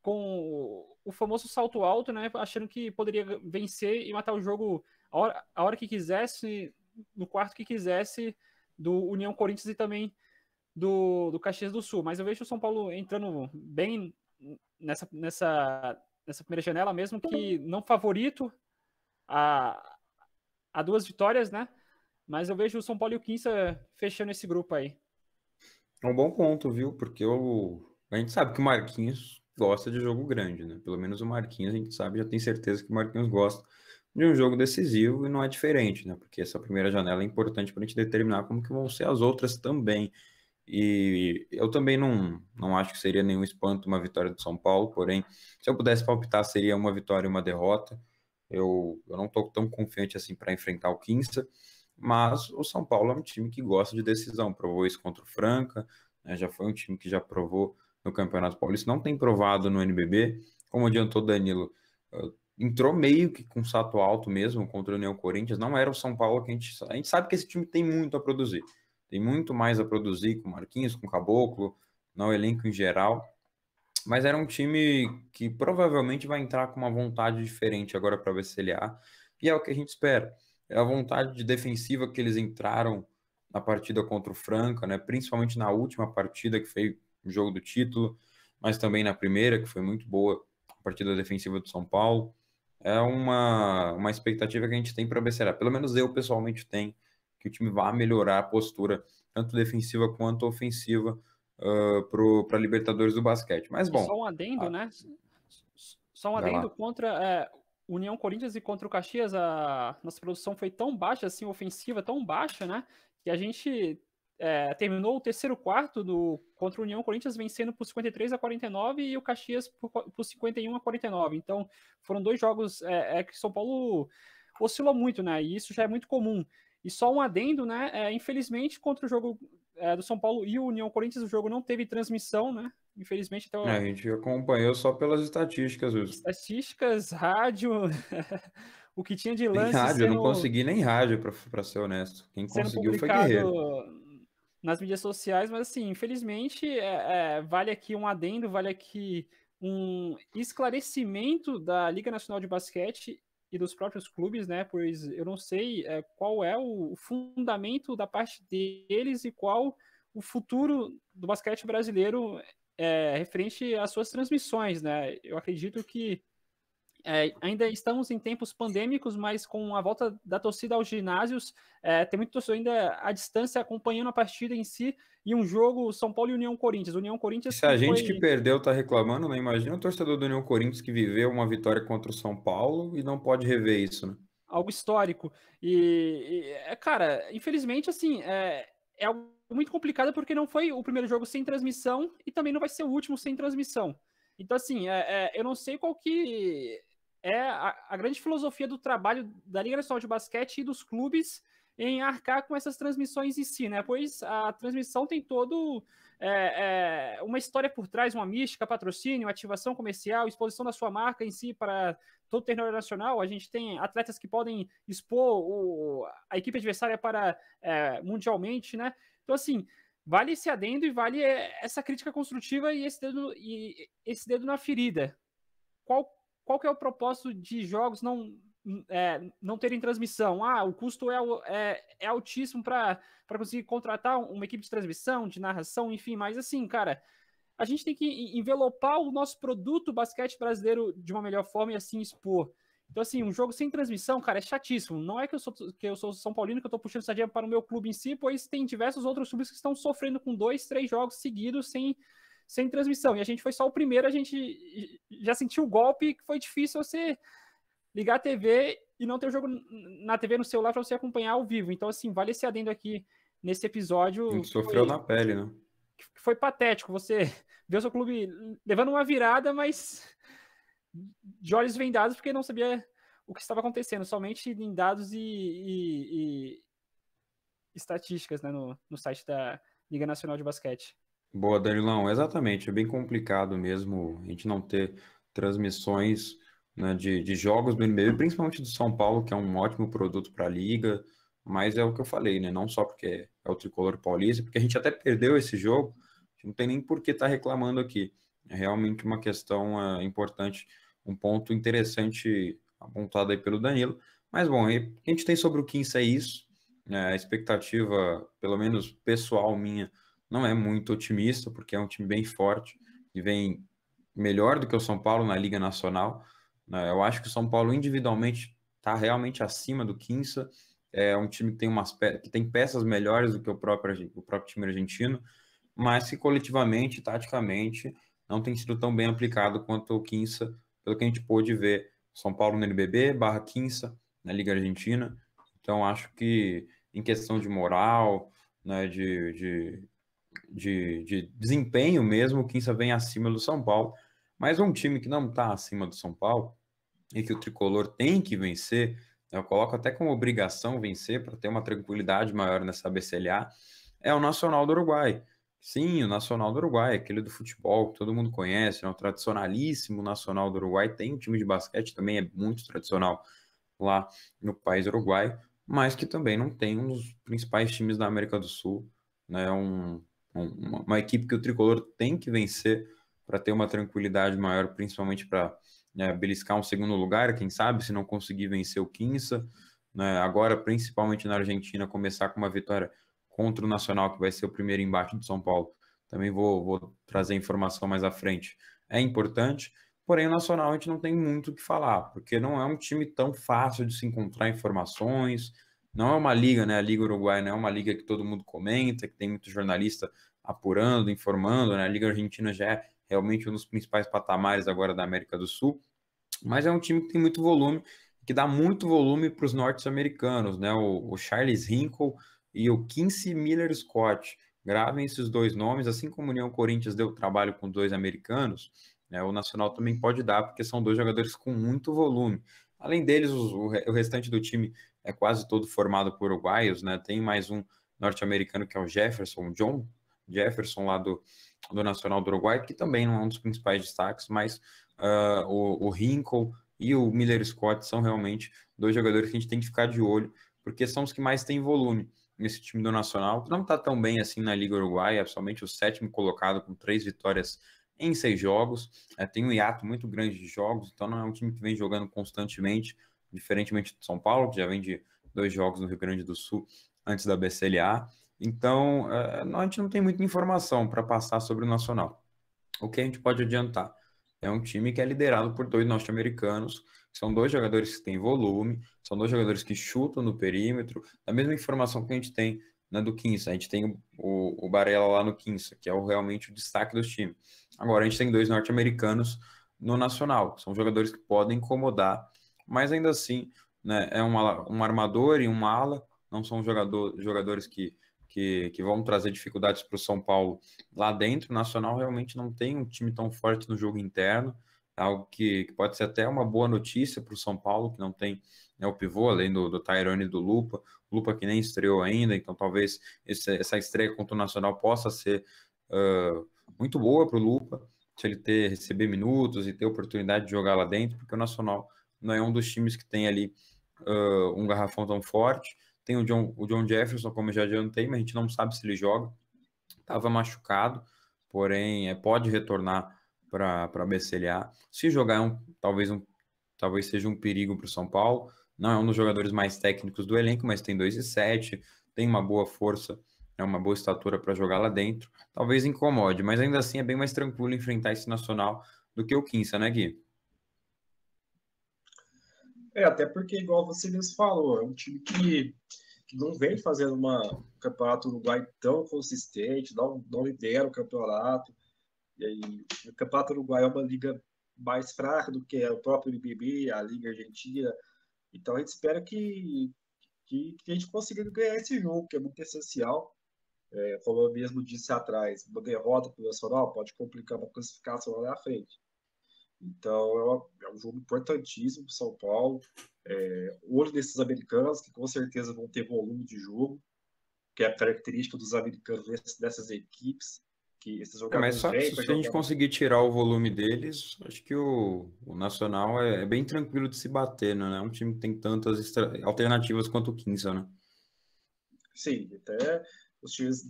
com o famoso salto alto, né? Achando que poderia vencer e matar o jogo a hora que quisesse, no quarto que quisesse, do União Corinthians e também do Caxias do Sul. Mas eu vejo o São Paulo entrando bem nessa primeira janela, mesmo que não favorito a 2 vitórias, né? Mas eu vejo o São Paulo e o Quimsa fechando esse grupo aí. É um bom ponto, viu? Porque eu A gente sabe que o Marquinhos gosta de jogo grande, né? Pelo menos o Marquinhos, a gente sabe, já tem certeza que o Marquinhos gosta de um jogo decisivo e não é diferente, né? Porque essa primeira janela é importante para a gente determinar como que vão ser as outras também. E eu também não acho que seria nenhum espanto uma vitória do São Paulo, porém, se eu pudesse palpitar, seria uma vitória e uma derrota. Eu não estou tão confiante assim para enfrentar o Quimsa, mas o São Paulo é um time que gosta de decisão, provou isso contra o Franca, né? Já foi um time que já provou no Campeonato Paulista, não tem provado no NBB, como adiantou Danilo, entrou meio que com salto alto mesmo contra o União Corinthians, não era o São Paulo que a gente sabe que esse time tem muito a produzir, tem muito mais a produzir com Marquinhos, com Caboclo, no elenco em geral, mas era um time que provavelmente vai entrar com uma vontade diferente agora para a Série A, e é o que a gente espera, é a vontade de defensiva que eles entraram na partida contra o Franca, né? Principalmente na última partida, que foi o jogo do título, mas também na primeira, que foi muito boa, a partida defensiva do São Paulo. É uma expectativa que a gente tem para a Série A, pelo menos eu pessoalmente tenho, que o time vá melhorar a postura, tanto defensiva quanto ofensiva, para Libertadores do basquete. Mas bom... Só um adendo, né? Só um adendo contra... União Corinthians e contra o Caxias, a nossa produção foi tão baixa, assim, ofensiva tão baixa, né? Que a gente terminou o terceiro quarto contra o União Corinthians vencendo por 53-49 e o Caxias por 51-49. Então, foram dois jogos que São Paulo oscilou muito, né? E isso já é muito comum. E só um adendo, né? Infelizmente, contra o jogo do São Paulo e o União Corinthians, o jogo não teve transmissão, né? Infelizmente, até a gente acompanhou só pelas estatísticas. Estatísticas, rádio, o que tinha de lance. Rádio, eu não consegui nem rádio, para ser honesto. Quem conseguiu foi Guerreiro. Nas mídias sociais, mas assim, infelizmente, vale aqui um adendo, vale aqui um esclarecimento da Liga Nacional de Basquete e dos próprios clubes, né? Pois eu não sei qual é o fundamento da parte deles e qual o futuro do basquete brasileiro referente às suas transmissões, né? Eu acredito que ainda estamos em tempos pandêmicos, mas com a volta da torcida aos ginásios, tem muito torcedor ainda à distância acompanhando a partida em si e um jogo São Paulo e União Corinthians. União Corinthians. Se a gente que perdeu tá reclamando, né? Imagina o torcedor do União Corinthians que viveu uma vitória contra o São Paulo e não pode rever isso, né? Algo histórico. E cara, infelizmente, assim, é algo muito complicado porque não foi o primeiro jogo sem transmissão e também não vai ser o último sem transmissão. Então, assim, eu não sei qual que é a grande filosofia do trabalho da Liga Nacional de Basquete e dos clubes em arcar com essas transmissões em si, né? Pois a transmissão tem todo uma história por trás, uma mística, patrocínio, ativação comercial, exposição da sua marca em si para todo o território nacional. A gente tem atletas que podem expor a equipe adversária para mundialmente, né? Então, assim, vale esse adendo e vale essa crítica construtiva e esse dedo na ferida. Qual que é o propósito de jogos não terem transmissão? O custo é altíssimo para conseguir contratar uma equipe de transmissão, de narração, enfim, mas assim, cara, a gente tem que envelopar o nosso produto basquete brasileiro de uma melhor forma e assim expor. Então, assim, um jogo sem transmissão, cara, é chatíssimo. Não é que eu sou São Paulino, que eu tô puxando essa dica para o meu clube em si, pois tem diversos outros clubes que estão sofrendo com 2, 3 jogos seguidos sem transmissão. E a gente foi só o primeiro, a gente já sentiu o golpe, que foi difícil você ligar a TV e não ter o jogo na TV no celular para você acompanhar ao vivo. Então, assim, vale esse adendo aqui nesse episódio. A gente sofreu na pele, né? Que foi patético. Você vê o seu clube levando uma virada, mas de olhos vendados, porque não sabia o que estava acontecendo, somente em dados e estatísticas, né, no site da Liga Nacional de Basquete. Boa, Danilão, exatamente, é bem complicado mesmo a gente não ter transmissões, né, de jogos do NBB, principalmente do São Paulo, que é um ótimo produto para a Liga, mas é o que eu falei, né, não só porque é o Tricolor Paulista, porque a gente até perdeu esse jogo, a gente não tem nem por que estar reclamando aqui. É realmente uma questão importante, um ponto interessante apontado aí pelo Danilo. Mas, bom, o que a gente tem sobre o Quimsa é isso. A expectativa, pelo menos pessoal minha, não é muito otimista, porque é um time bem forte e vem melhor do que o São Paulo na Liga Nacional. Eu acho que o São Paulo individualmente está realmente acima do Quimsa. É um time que tem peças melhores do que o próprio time argentino, mas que coletivamente, taticamente, não tem sido tão bem aplicado quanto o Quimsa, pelo que a gente pôde ver. São Paulo no NBB, barra Quimsa, na Liga Argentina. Então, acho que em questão de moral, né, de desempenho mesmo, o Quimsa vem acima do São Paulo. Mas um time que não está acima do São Paulo e que o Tricolor tem que vencer, eu coloco até como obrigação vencer para ter uma tranquilidade maior nessa BCLA, é o Nacional do Uruguai. Sim, o Nacional do Uruguai, aquele do futebol que todo mundo conhece, né? O tradicionalíssimo Nacional do Uruguai, tem um time de basquete, também é muito tradicional lá no país Uruguai, mas que também não tem um dos principais times da América do Sul, né? Uma equipe que o Tricolor tem que vencer para ter uma tranquilidade maior, principalmente para, né, beliscar um segundo lugar, quem sabe, se não conseguir vencer o Quimsa, né? Agora, principalmente na Argentina, começar com uma vitória contra o Nacional, que vai ser o primeiro embate do São Paulo. Também vou trazer informação mais à frente. É importante, porém o Nacional a gente não tem muito o que falar, porque não é um time tão fácil de se encontrar informações, não é uma liga, né? A Liga Uruguai não é uma liga que todo mundo comenta, que tem muito jornalista apurando, informando, né? A Liga Argentina já é realmente um dos principais patamares agora da América do Sul, mas é um time que tem muito volume, que dá muito volume para os norte-americanos, né? O Charles Hinkle e o Quincy Miller Scott, gravem esses dois nomes, assim como o União Corinthians deu trabalho com dois americanos, né, o Nacional também pode dar, porque são dois jogadores com muito volume. Além deles, o restante do time é quase todo formado por uruguaios, né, tem mais um norte-americano que é o Jefferson, John Jefferson, lá do Nacional do Uruguai, que também não é um dos principais destaques, mas o Hinkle e o Miller Scott são realmente dois jogadores que a gente tem que ficar de olho, porque são os que mais têm volume nesse time do Nacional, que não está tão bem assim na Liga Uruguaia, é somente o 7º colocado com 3 vitórias em 6 jogos, tem um hiato muito grande de jogos, então não é um time que vem jogando constantemente, diferentemente do São Paulo, que já vem de 2 jogos no Rio Grande do Sul antes da BCLA, então a gente não tem muita informação para passar sobre o Nacional. O que a gente pode adiantar? É um time que é liderado por 2 norte-americanos, são 2 jogadores que têm volume, são 2 jogadores que chutam no perímetro, a mesma informação que a gente tem, né, do Quimsa, a gente tem o Barella lá no Quimsa, que é realmente o destaque do time. Agora, a gente tem 2 norte-americanos no Nacional, são jogadores que podem incomodar, mas ainda assim, né, é um armador e um ala, não são jogadores que vão trazer dificuldades para o São Paulo lá dentro. O Nacional realmente não tem um time tão forte no jogo interno, algo que pode ser até uma boa notícia para o São Paulo, que não tem, né, o pivô, além do Tyrone e do Lupa, que nem estreou ainda, então talvez essa estreia contra o Nacional possa ser muito boa para o Lupa, se ele receber minutos e ter oportunidade de jogar lá dentro, porque o Nacional não é um dos times que tem ali um garrafão tão forte. Tem o John Jefferson, como eu já adiantei, mas a gente não sabe se ele joga. Estava machucado, porém pode retornar para a BCLA. Se jogar, talvez seja um perigo para o São Paulo. Não é um dos jogadores mais técnicos do elenco, mas tem 2,7, tem uma boa força, é uma boa estatura para jogar lá dentro. Talvez incomode, mas ainda assim é bem mais tranquilo enfrentar esse Nacional do que o Quimsa, né, Gui? Até porque, igual você mesmo falou, é um time que não vem fazendo um campeonato uruguai tão consistente, não lidera o campeonato. E aí, o campeonato uruguai é uma liga mais fraca do que o próprio NBB, a Liga Argentina. Então, a gente espera que a gente consiga ganhar esse jogo, que é muito essencial. Como eu mesmo disse atrás, uma derrota para o Nacional pode complicar uma classificação lá na frente. Então, é um jogo importantíssimo para o São Paulo. Olho desses americanos, que com certeza vão ter volume de jogo, que é a característica dos americanos dessas equipes. Que esses jogadores mas só se jogar... a gente conseguir tirar o volume deles, acho que o Nacional é bem tranquilo de se bater, né? É um time que tem tantas alternativas quanto o Quimsa, né? Sim, até os times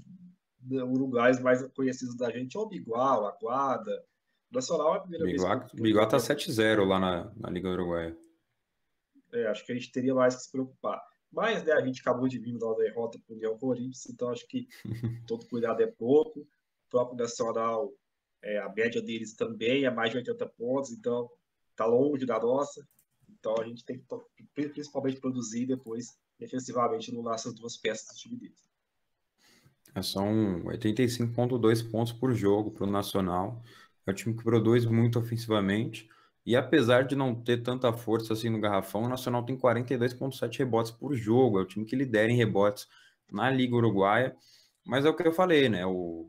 uruguais mais conhecidos da gente é o Biguá, o Aguada. O Nacional é a primeira vez. O Biguá está 7-0 lá na Liga Uruguaia. Acho que a gente teria mais que se preocupar. Mas, né, a gente acabou de vir da derrota para o União Corinthians, então acho que todo cuidado é pouco. O próprio Nacional, a média deles também é mais de 80 pontos, então está longe da nossa. Então a gente tem que principalmente produzir depois defensivamente no laço as duas peças do time deles. São 85,2 pontos por jogo para o Nacional. É um time que produz muito ofensivamente. E apesar de não ter tanta força assim no garrafão, o Nacional tem 42,7 rebotes por jogo. É o time que lidera em rebotes na Liga Uruguaia. Mas é o que eu falei, né? O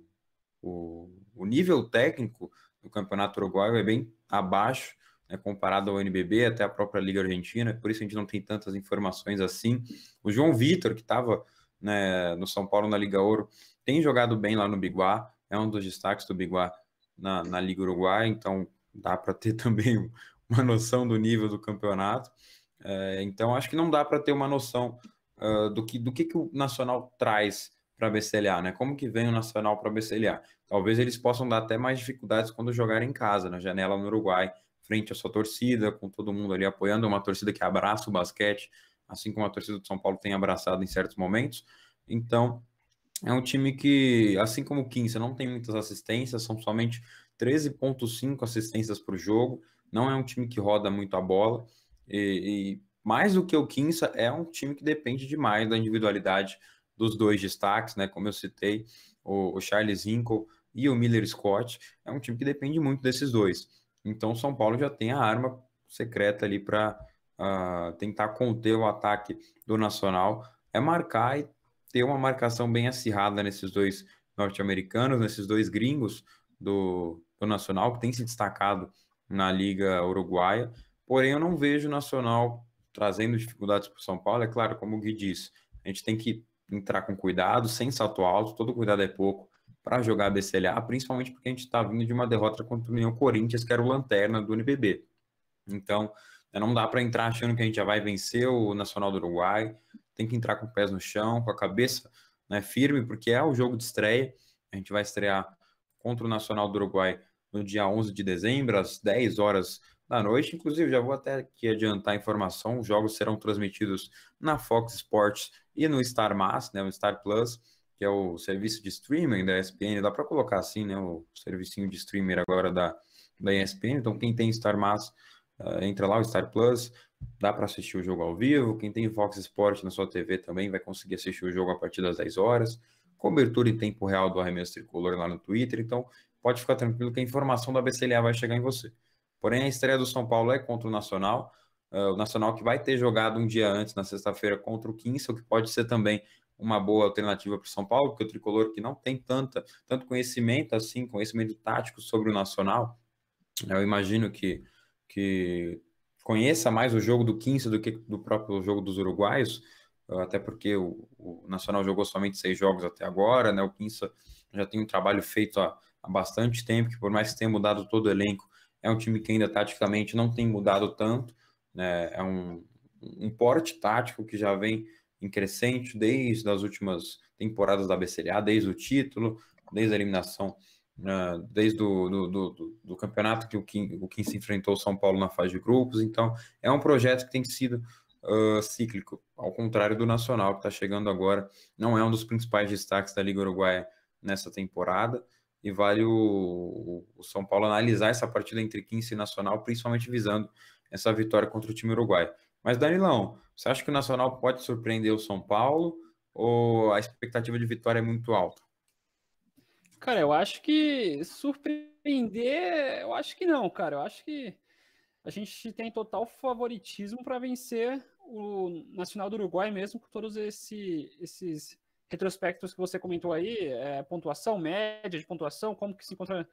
nível técnico do Campeonato Uruguaio é bem abaixo, né, comparado ao NBB, até a própria Liga Argentina. Por isso a gente não tem tantas informações assim. O João Vitor, que estava, né, no São Paulo na Liga Ouro, tem jogado bem lá no Biguá, é um dos destaques do Biguá na Liga Uruguaia, então dá para ter também uma noção do nível do campeonato. Então acho que não dá para ter uma noção do que o Nacional traz para a BCLA, né? Como que vem o Nacional para a BCLA? Talvez eles possam dar até mais dificuldades quando jogarem em casa, na janela no Uruguai, frente à sua torcida, com todo mundo ali apoiando, uma torcida que abraça o basquete, assim como a torcida do São Paulo tem abraçado em certos momentos. Então, é um time que, assim como o Quimsa, não tem muitas assistências, são somente 13,5 assistências por jogo, não é um time que roda muito a bola, e mais do que o Quimsa, é um time que depende demais da individualidade dos dois destaques, né? Como eu citei, o Charles Hinkle e o Miller Scott, é um time que depende muito desses dois. Então, o São Paulo já tem a arma secreta ali para tentar conter o ataque do Nacional, é marcar e ter uma marcação bem acirrada nesses dois norte-americanos, nesses dois gringos do Nacional, que tem se destacado na Liga Uruguaia. Porém, eu não vejo o Nacional trazendo dificuldades para o São Paulo. É claro, como o Gui disse, a gente tem que entrar com cuidado, sem salto alto, todo cuidado é pouco para jogar a BCLA, principalmente porque a gente está vindo de uma derrota contra o União Corinthians, que era o lanterna do NBB. Então, não dá para entrar achando que a gente já vai vencer o Nacional do Uruguai, tem que entrar com os pés no chão, com a cabeça, né, firme, porque é o jogo de estreia, a gente vai estrear contra o Nacional do Uruguai no dia 11 de dezembro, às 10 horas da noite, inclusive já vou até aqui adiantar a informação, os jogos serão transmitidos na Fox Sports e no Star Más, né, o Star Plus, que é o serviço de streaming da ESPN, dá para colocar assim, né, o servicinho de streamer agora da ESPN, então quem tem Star Más, entra lá, o Star Plus, dá para assistir o jogo ao vivo. Quem tem Fox Sports na sua TV também vai conseguir assistir o jogo a partir das 10 horas. Cobertura em tempo real do Arremesso Tricolor lá no Twitter. Então, pode ficar tranquilo que a informação da BCLA vai chegar em você. Porém, a estreia do São Paulo é contra o Nacional. O Nacional que vai ter jogado um dia antes, na sexta-feira, contra o Quimsa, o que pode ser também uma boa alternativa para o São Paulo, porque o Tricolor que não tem tanto conhecimento, assim, conhecimento tático sobre o Nacional. Eu imagino que conheça mais o jogo do Quimsa do que do próprio jogo dos uruguaios, até porque o Nacional jogou somente 6 jogos até agora, né? O Quimsa já tem um trabalho feito há bastante tempo, que por mais que tenha mudado todo o elenco, é um time que ainda taticamente não tem mudado tanto, né? É um porte tático que já vem em crescente desde as últimas temporadas da BCLA, desde o título, desde a eliminação, desde do campeonato que o Quimsa enfrentou o São Paulo na fase de grupos. Então é um projeto que tem sido cíclico, ao contrário do Nacional, que está chegando agora, não é um dos principais destaques da Liga Uruguaia nessa temporada, e vale o São Paulo analisar essa partida entre Quimsa e Nacional, principalmente visando essa vitória contra o time uruguaio. Mas Danilão, você acha que o Nacional pode surpreender o São Paulo, ou a expectativa de vitória é muito alta? Cara, eu acho que surpreender, eu acho que não, cara. Eu acho que a gente tem total favoritismo para vencer o Nacional do Uruguai, mesmo com todos esses retrospectos que você comentou aí, pontuação, média de pontuação, como que se encontra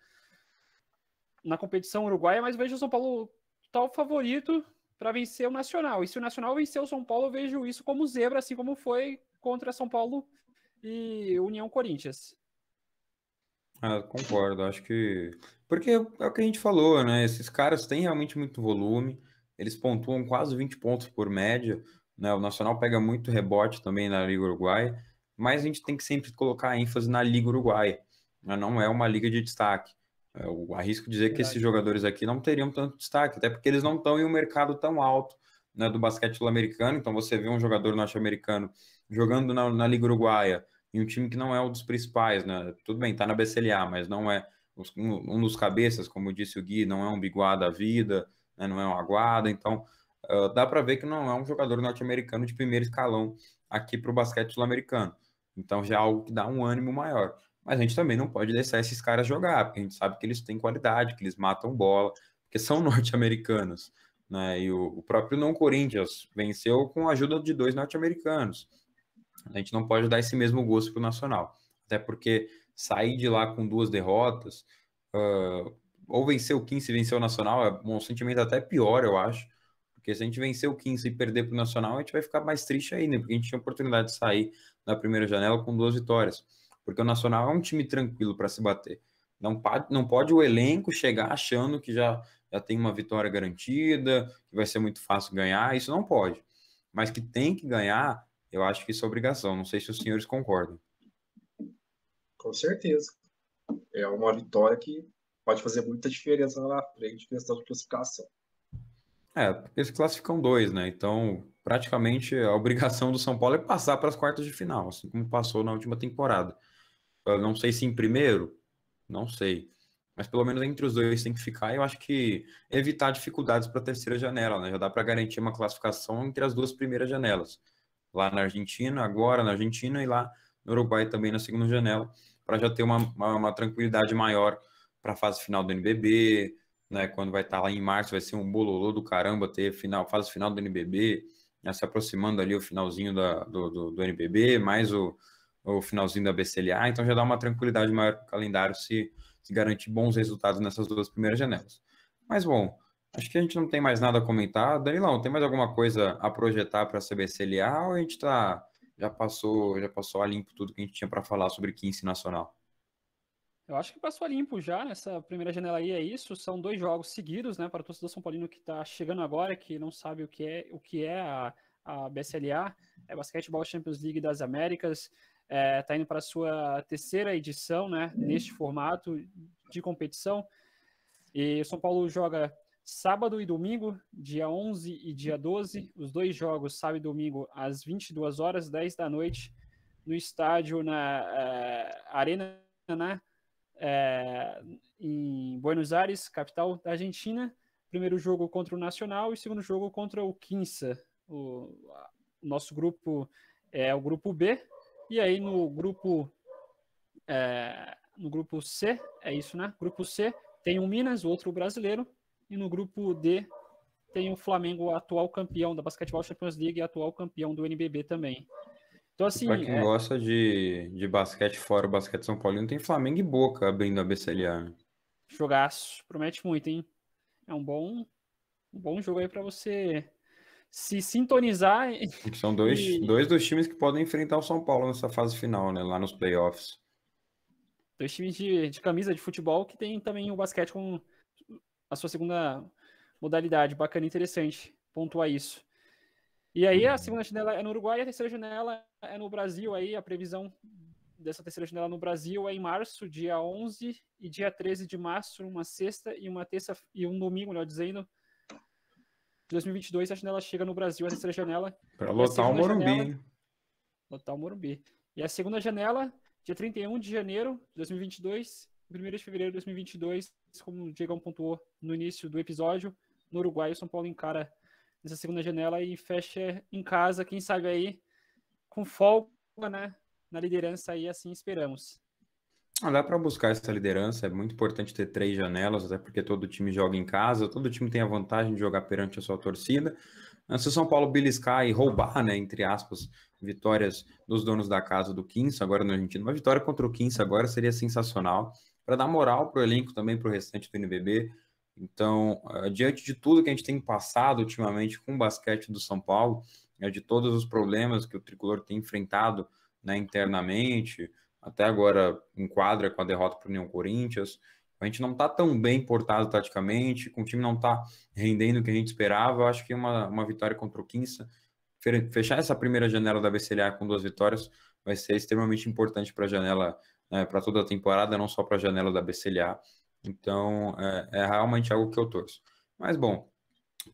na competição uruguaia, mas vejo o São Paulo total favorito para vencer o Nacional. E se o Nacional vencer o São Paulo, eu vejo isso como zebra, assim como foi contra São Paulo e União Corinthians. Ah, concordo, acho que... Porque é o que a gente falou, né? Esses caras têm realmente muito volume, eles pontuam quase 20 pontos por média, né? O Nacional pega muito rebote também na Liga Uruguaia, mas a gente tem que sempre colocar ênfase na Liga Uruguaia, né? Não é uma liga de destaque. Eu arrisco dizer que esses jogadores aqui não teriam tanto destaque, até porque eles não estão em um mercado tão alto, né, do basquete sul-americano. Então você vê um jogador norte-americano jogando na Liga Uruguaia, e um time que não é um dos principais, né? Tudo bem, tá na BCLA, mas não é um dos cabeças, como disse o Gui, não é um Biguá da vida, né? Não é um Aguada. Então dá para ver que não é um jogador norte-americano de primeiro escalão aqui para o basquete sul-americano. Então já é algo que dá um ânimo maior. Mas a gente também não pode deixar esses caras jogar, porque a gente sabe que eles têm qualidade, que eles matam bola, porque são norte-americanos, né? E o próprio União Corinthians venceu com a ajuda de 2 norte-americanos. A gente não pode dar esse mesmo gosto para o Nacional. Até porque sair de lá com 2 derrotas, ou vencer o 15 e vencer o Nacional, é um sentimento até pior, eu acho. Porque se a gente vencer o 15 e perder para o Nacional, a gente vai ficar mais triste ainda, porque a gente tinha a oportunidade de sair na primeira janela com 2 vitórias. Porque o Nacional é um time tranquilo para se bater. Não pode o elenco chegar achando que já tem uma vitória garantida, que vai ser muito fácil ganhar, isso não pode. Mas que tem que ganhar, eu acho que isso é obrigação. Não sei se os senhores concordam. Com certeza. É uma vitória que pode fazer muita diferença lá na frente, questão de classificação. É, porque eles classificam 2, né? Então, praticamente, a obrigação do São Paulo é passar para as quartas de final, assim como passou na última temporada. Eu não sei se em primeiro, não sei. Mas pelo menos entre os dois tem que ficar. E eu acho que evitar dificuldades para a terceira janela, né? Já dá para garantir uma classificação entre as 2 primeiras janelas. Lá na Argentina, agora na Argentina e lá no Uruguai também na segunda janela, para já ter uma tranquilidade maior para a fase final do NBB, né? Quando vai estar lá em março, vai ser um bololô do caramba ter fase final do NBB, né? Se aproximando ali o finalzinho do NBB, mais o finalzinho da BCLA, então já dá uma tranquilidade maior para o calendário se garantir bons resultados nessas 2 primeiras janelas. Mas bom, acho que a gente não tem mais nada a comentar. Danilão, tem mais alguma coisa a projetar para a CBCLA ou a gente já passou a limpo tudo que a gente tinha para falar sobre 15 Nacional? Eu acho que passou a limpo já nessa primeira janela aí, é isso. São 2 jogos seguidos, né, para o torcedor São Paulino que está chegando agora, que não sabe o que é a BCLA, é Basketball Champions League das Américas. Está indo para a sua terceira edição, né, neste formato de competição. E o São Paulo joga sábado e domingo, dia 11 e dia 12, os 2 jogos, sábado e domingo, às 22 horas, 10 da noite, no estádio, Arena, né, em Buenos Aires, capital da Argentina. Primeiro jogo contra o Nacional e segundo jogo contra o Quimsa. O nosso grupo é o grupo B. E aí no grupo C, é isso, né? Grupo C tem o Minas, outro brasileiro, e no grupo D tem o Flamengo, atual campeão da Basketball Champions League e atual campeão do NBB também. Então, assim, para quem gosta de basquete fora o basquete São Paulino, tem Flamengo e Boca abrindo a BCLA. Jogaço, promete muito, hein? É um bom jogo aí para você se sintonizar. São dois dos times que podem enfrentar o São Paulo nessa fase final, né? Lá nos playoffs. 2 times de camisa de futebol que tem também o basquete com a sua segunda modalidade. Bacana, interessante pontuar isso. E aí a segunda janela é no Uruguai, a terceira janela é no Brasil. Aí a previsão dessa terceira janela no Brasil é em março, dia 11 e dia 13 de março, uma sexta e uma terça e um domingo, melhor dizendo. 2022 a janela chega no Brasil, a terceira janela. Para lotar o Morumbi. Lotar o Morumbi. E a segunda janela, dia 31 de janeiro de 2022, 1º de fevereiro de 2022, como o Diego pontuou no início do episódio, no Uruguai, o São Paulo encara nessa segunda janela e fecha em casa, quem sabe aí, com folga, né, na liderança aí, assim esperamos. Dá para buscar essa liderança, é muito importante ter 3 janelas, até porque todo time joga em casa, todo time tem a vantagem de jogar perante a sua torcida. Se o São Paulo beliscar e roubar, né, entre aspas, vitórias dos donos da casa do Quimsa, agora na Argentina, uma vitória contra o Quimsa agora seria sensacional, para dar moral para o elenco também, para o restante do NBB. Então, diante de tudo que a gente tem passado ultimamente com o basquete do São Paulo, de todos os problemas que o Tricolor tem enfrentado, né, internamente, até agora enquadra com a derrota para o União Corinthians. A gente não está tão bem portado taticamente, o time não está rendendo o que a gente esperava. Eu acho que uma vitória contra o Quimsa, fechar essa primeira janela da BCLA com 2 vitórias, vai ser extremamente importante para a janela, né, para toda a temporada, não só para a janela da BCLA. Então, é realmente algo que eu torço. Mas, bom,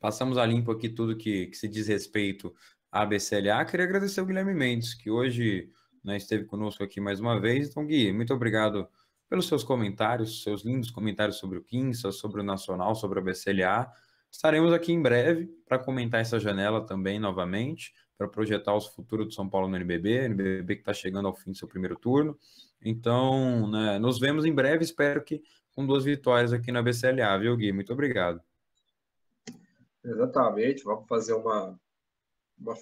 passamos a limpo aqui tudo que se diz respeito à BCLA. Queria agradecer o Guilherme Mendes, que hoje, né, esteve conosco aqui mais uma vez. Então, Gui, muito obrigado pelos seus comentários, seus lindos comentários sobre o Quimsa, sobre o Nacional, sobre a BCLA. Estaremos aqui em breve para comentar essa janela também novamente, para projetar os futuros do São Paulo no NBB, NBB que está chegando ao fim do seu primeiro turno. Então, né, nos vemos em breve, espero que com 2 vitórias aqui na BCLA, viu, Gui? Muito obrigado. Exatamente, vamos fazer uma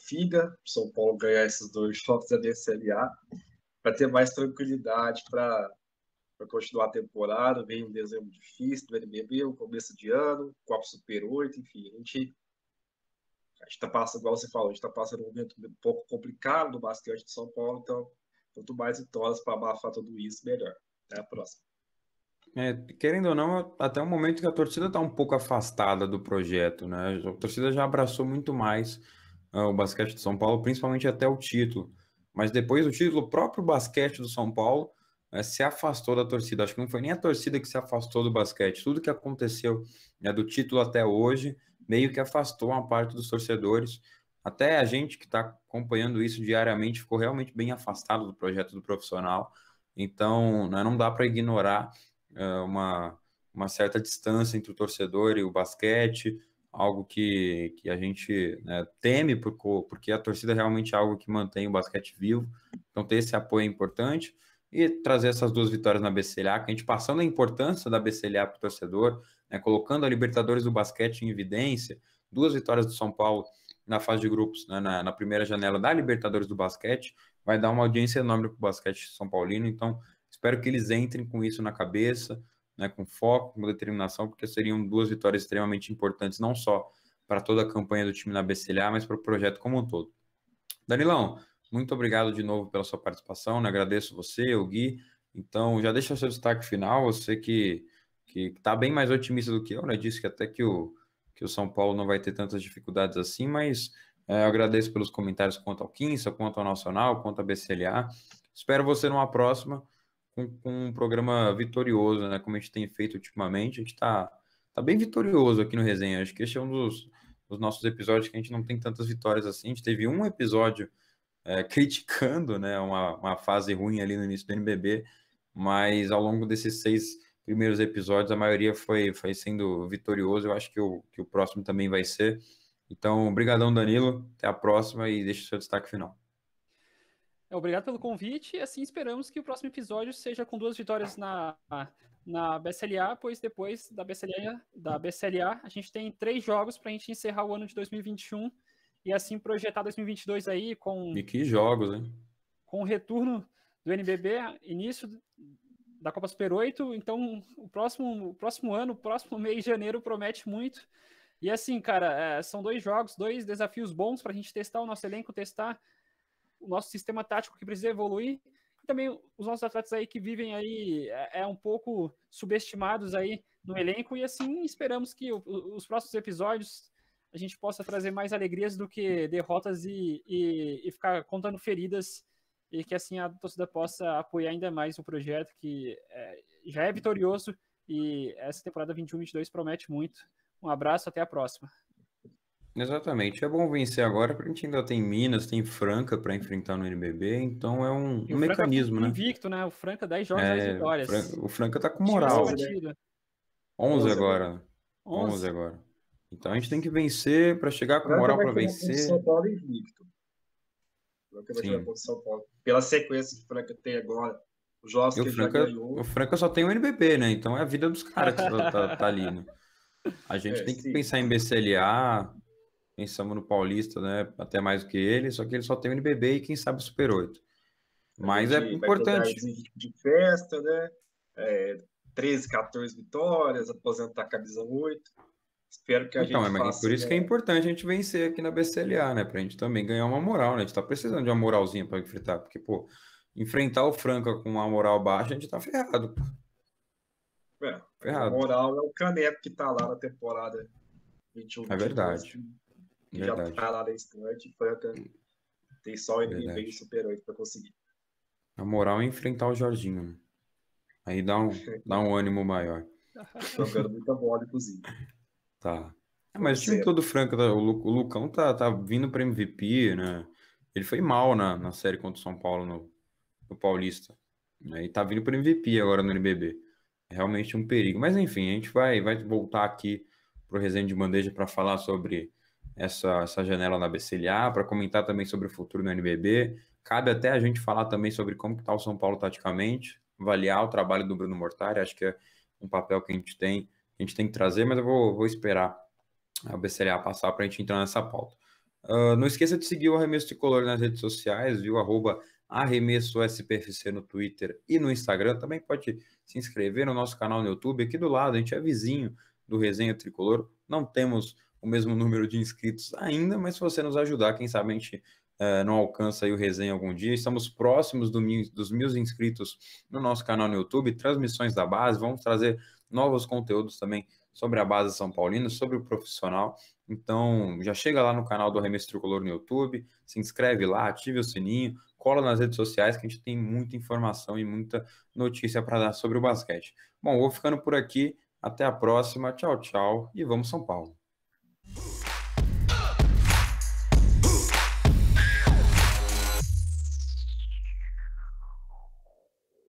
figa, São Paulo ganhar esses 2 jogos da BCLA, para ter mais tranquilidade para continuar a temporada. Veio um dezembro difícil do NBB, o começo de ano, Copa Super 8, enfim, a gente está passando, igual você falou, a gente está passando um momento um pouco complicado do basquete de São Paulo, então quanto mais vitórias para abafar tudo isso, melhor. Até a próxima. É, querendo ou não, até o momento que a torcida está um pouco afastada do projeto, né? A torcida já abraçou muito mais o basquete de São Paulo, principalmente até o título. Mas depois do título, o próprio basquete do São Paulo se afastou da torcida. Acho que não foi nem a torcida que se afastou do basquete. Tudo que aconteceu, né, do título até hoje, meio que afastou uma parte dos torcedores. Até a gente que está acompanhando isso diariamente ficou realmente bem afastado do projeto do profissional. Então, né, não dá para ignorar uma certa distância entre o torcedor e o basquete, algo que a gente, né, teme, porque a torcida realmente é algo que mantém o basquete vivo. Então ter esse apoio é importante, e trazer essas 2 vitórias na BCLA, que a gente passando a importância da BCLA para o torcedor, né, colocando a Libertadores do basquete em evidência, 2 vitórias do São Paulo na fase de grupos, né, na primeira janela da Libertadores do basquete, vai dar uma audiência enorme para o basquete São Paulino. Então espero que eles entrem com isso na cabeça, né, com foco, com determinação, porque seriam 2 vitórias extremamente importantes, não só para toda a campanha do time na BCLA, mas para o projeto como um todo. Danilão, muito obrigado de novo pela sua participação, né? Agradeço você, o Gui. Então, já deixa o seu destaque final, você que está bem mais otimista do que eu, né? Disse que até que o São Paulo não vai ter tantas dificuldades assim, mas eu agradeço pelos comentários quanto ao Quimsa, quanto ao Nacional, quanto à BCLA. Espero você numa próxima, com um programa vitorioso, né? Como a gente tem feito ultimamente, a gente tá bem vitorioso aqui no Resenha. Acho que este é um dos nossos episódios que a gente não tem tantas vitórias assim. A gente teve um episódio criticando, né, uma fase ruim ali no início do NBB, mas ao longo desses 6 primeiros episódios, a maioria foi sendo vitorioso. Eu acho que o próximo também vai ser. Então, brigadão, Danilo. Até a próxima e deixa o seu destaque final. Obrigado pelo convite, e assim esperamos que o próximo episódio seja com 2 vitórias na BCLA, pois depois da BCLA a gente tem 3 jogos para a gente encerrar o ano de 2021 e assim projetar 2022 aí com... E que jogos, hein? Com o retorno do NBB, início da Copa Super 8, então o próximo ano, o próximo mês de janeiro promete muito. E assim, cara, são 2 jogos, 2 desafios bons para a gente testar o nosso elenco, testar o nosso sistema tático que precisa evoluir, e também os nossos atletas aí que vivem aí um pouco subestimados aí no elenco, e assim esperamos que os próximos episódios a gente possa trazer mais alegrias do que derrotas e ficar contando feridas, e que assim a torcida possa apoiar ainda mais o projeto, que já é vitorioso, e essa temporada 21-22 promete muito. Um abraço, até a próxima. Exatamente, é bom vencer agora, porque a gente ainda tem Minas, tem Franca para enfrentar no NBB, então é um mecanismo, né? Invicto, né? O Franca 10 jogos, 10 vitórias. O Franca tá com moral. 11 agora. Então a gente tem que vencer para chegar com moral para vencer. São Paulo invicto. Franca vai jogar contra o São Paulo. Pela sequência que o Franca tem agora, os jogos que ele já ganhou. O Franca só tem o NBB, né? Então é a vida dos caras que tá ali, né? A gente tem que pensar em BCLA. Pensamos no Paulista, né? Até mais do que ele, só que ele só tem o NBB e quem sabe o Super 8. Mas é importante. De festa, né? 13, 14 vitórias, aposentar a camisa 8. Espero que a gente faça. Por isso que é importante a gente vencer aqui na BCLA, né? Pra gente também ganhar uma moral, né? A gente tá precisando de uma moralzinha pra enfrentar, porque, pô, enfrentar o Franca com uma moral baixa, a gente tá ferrado. A moral é o caneco que tá lá na temporada 21. É verdade. Que já tá lá na estante, Franca tem só o NBB e Super 8 para conseguir. A moral é enfrentar o Jorginho, né? Aí dá um ânimo maior. Jogando muita bola, inclusive. Tá. Mas o time todo Franca, o Lucão tá vindo para MVP, né? Ele foi mal na série contra o São Paulo no Paulista, né? E tá vindo para MVP agora no NBB. É realmente um perigo. Mas enfim, a gente vai voltar aqui para o Resenha de Bandeja para falar sobre essa janela na BCLA, para comentar também sobre o futuro no NBB. Cabe até a gente falar também sobre como está o São Paulo taticamente, avaliar o trabalho do Bruno Mortari, acho que é um papel que a gente tem que trazer, mas eu vou esperar a BCLA passar para a gente entrar nessa pauta. Não esqueça de seguir o Arremesso Tricolor nas redes sociais, viu? @ArremessoSPFC no Twitter e no Instagram. Também pode se inscrever no nosso canal no YouTube, aqui do lado, a gente é vizinho do Resenha Tricolor, não temos o mesmo número de inscritos ainda, mas se você nos ajudar, quem sabe a gente não alcança aí o Resenha algum dia. Estamos próximos dos 1000 inscritos no nosso canal no YouTube, transmissões da base, vamos trazer novos conteúdos também sobre a base São Paulina, sobre o profissional. Então já chega lá no canal do Arremesso Tricolor no YouTube, se inscreve lá, ative o sininho, cola nas redes sociais que a gente tem muita informação e muita notícia para dar sobre o basquete. Bom, vou ficando por aqui, até a próxima, tchau, tchau e vamos São Paulo!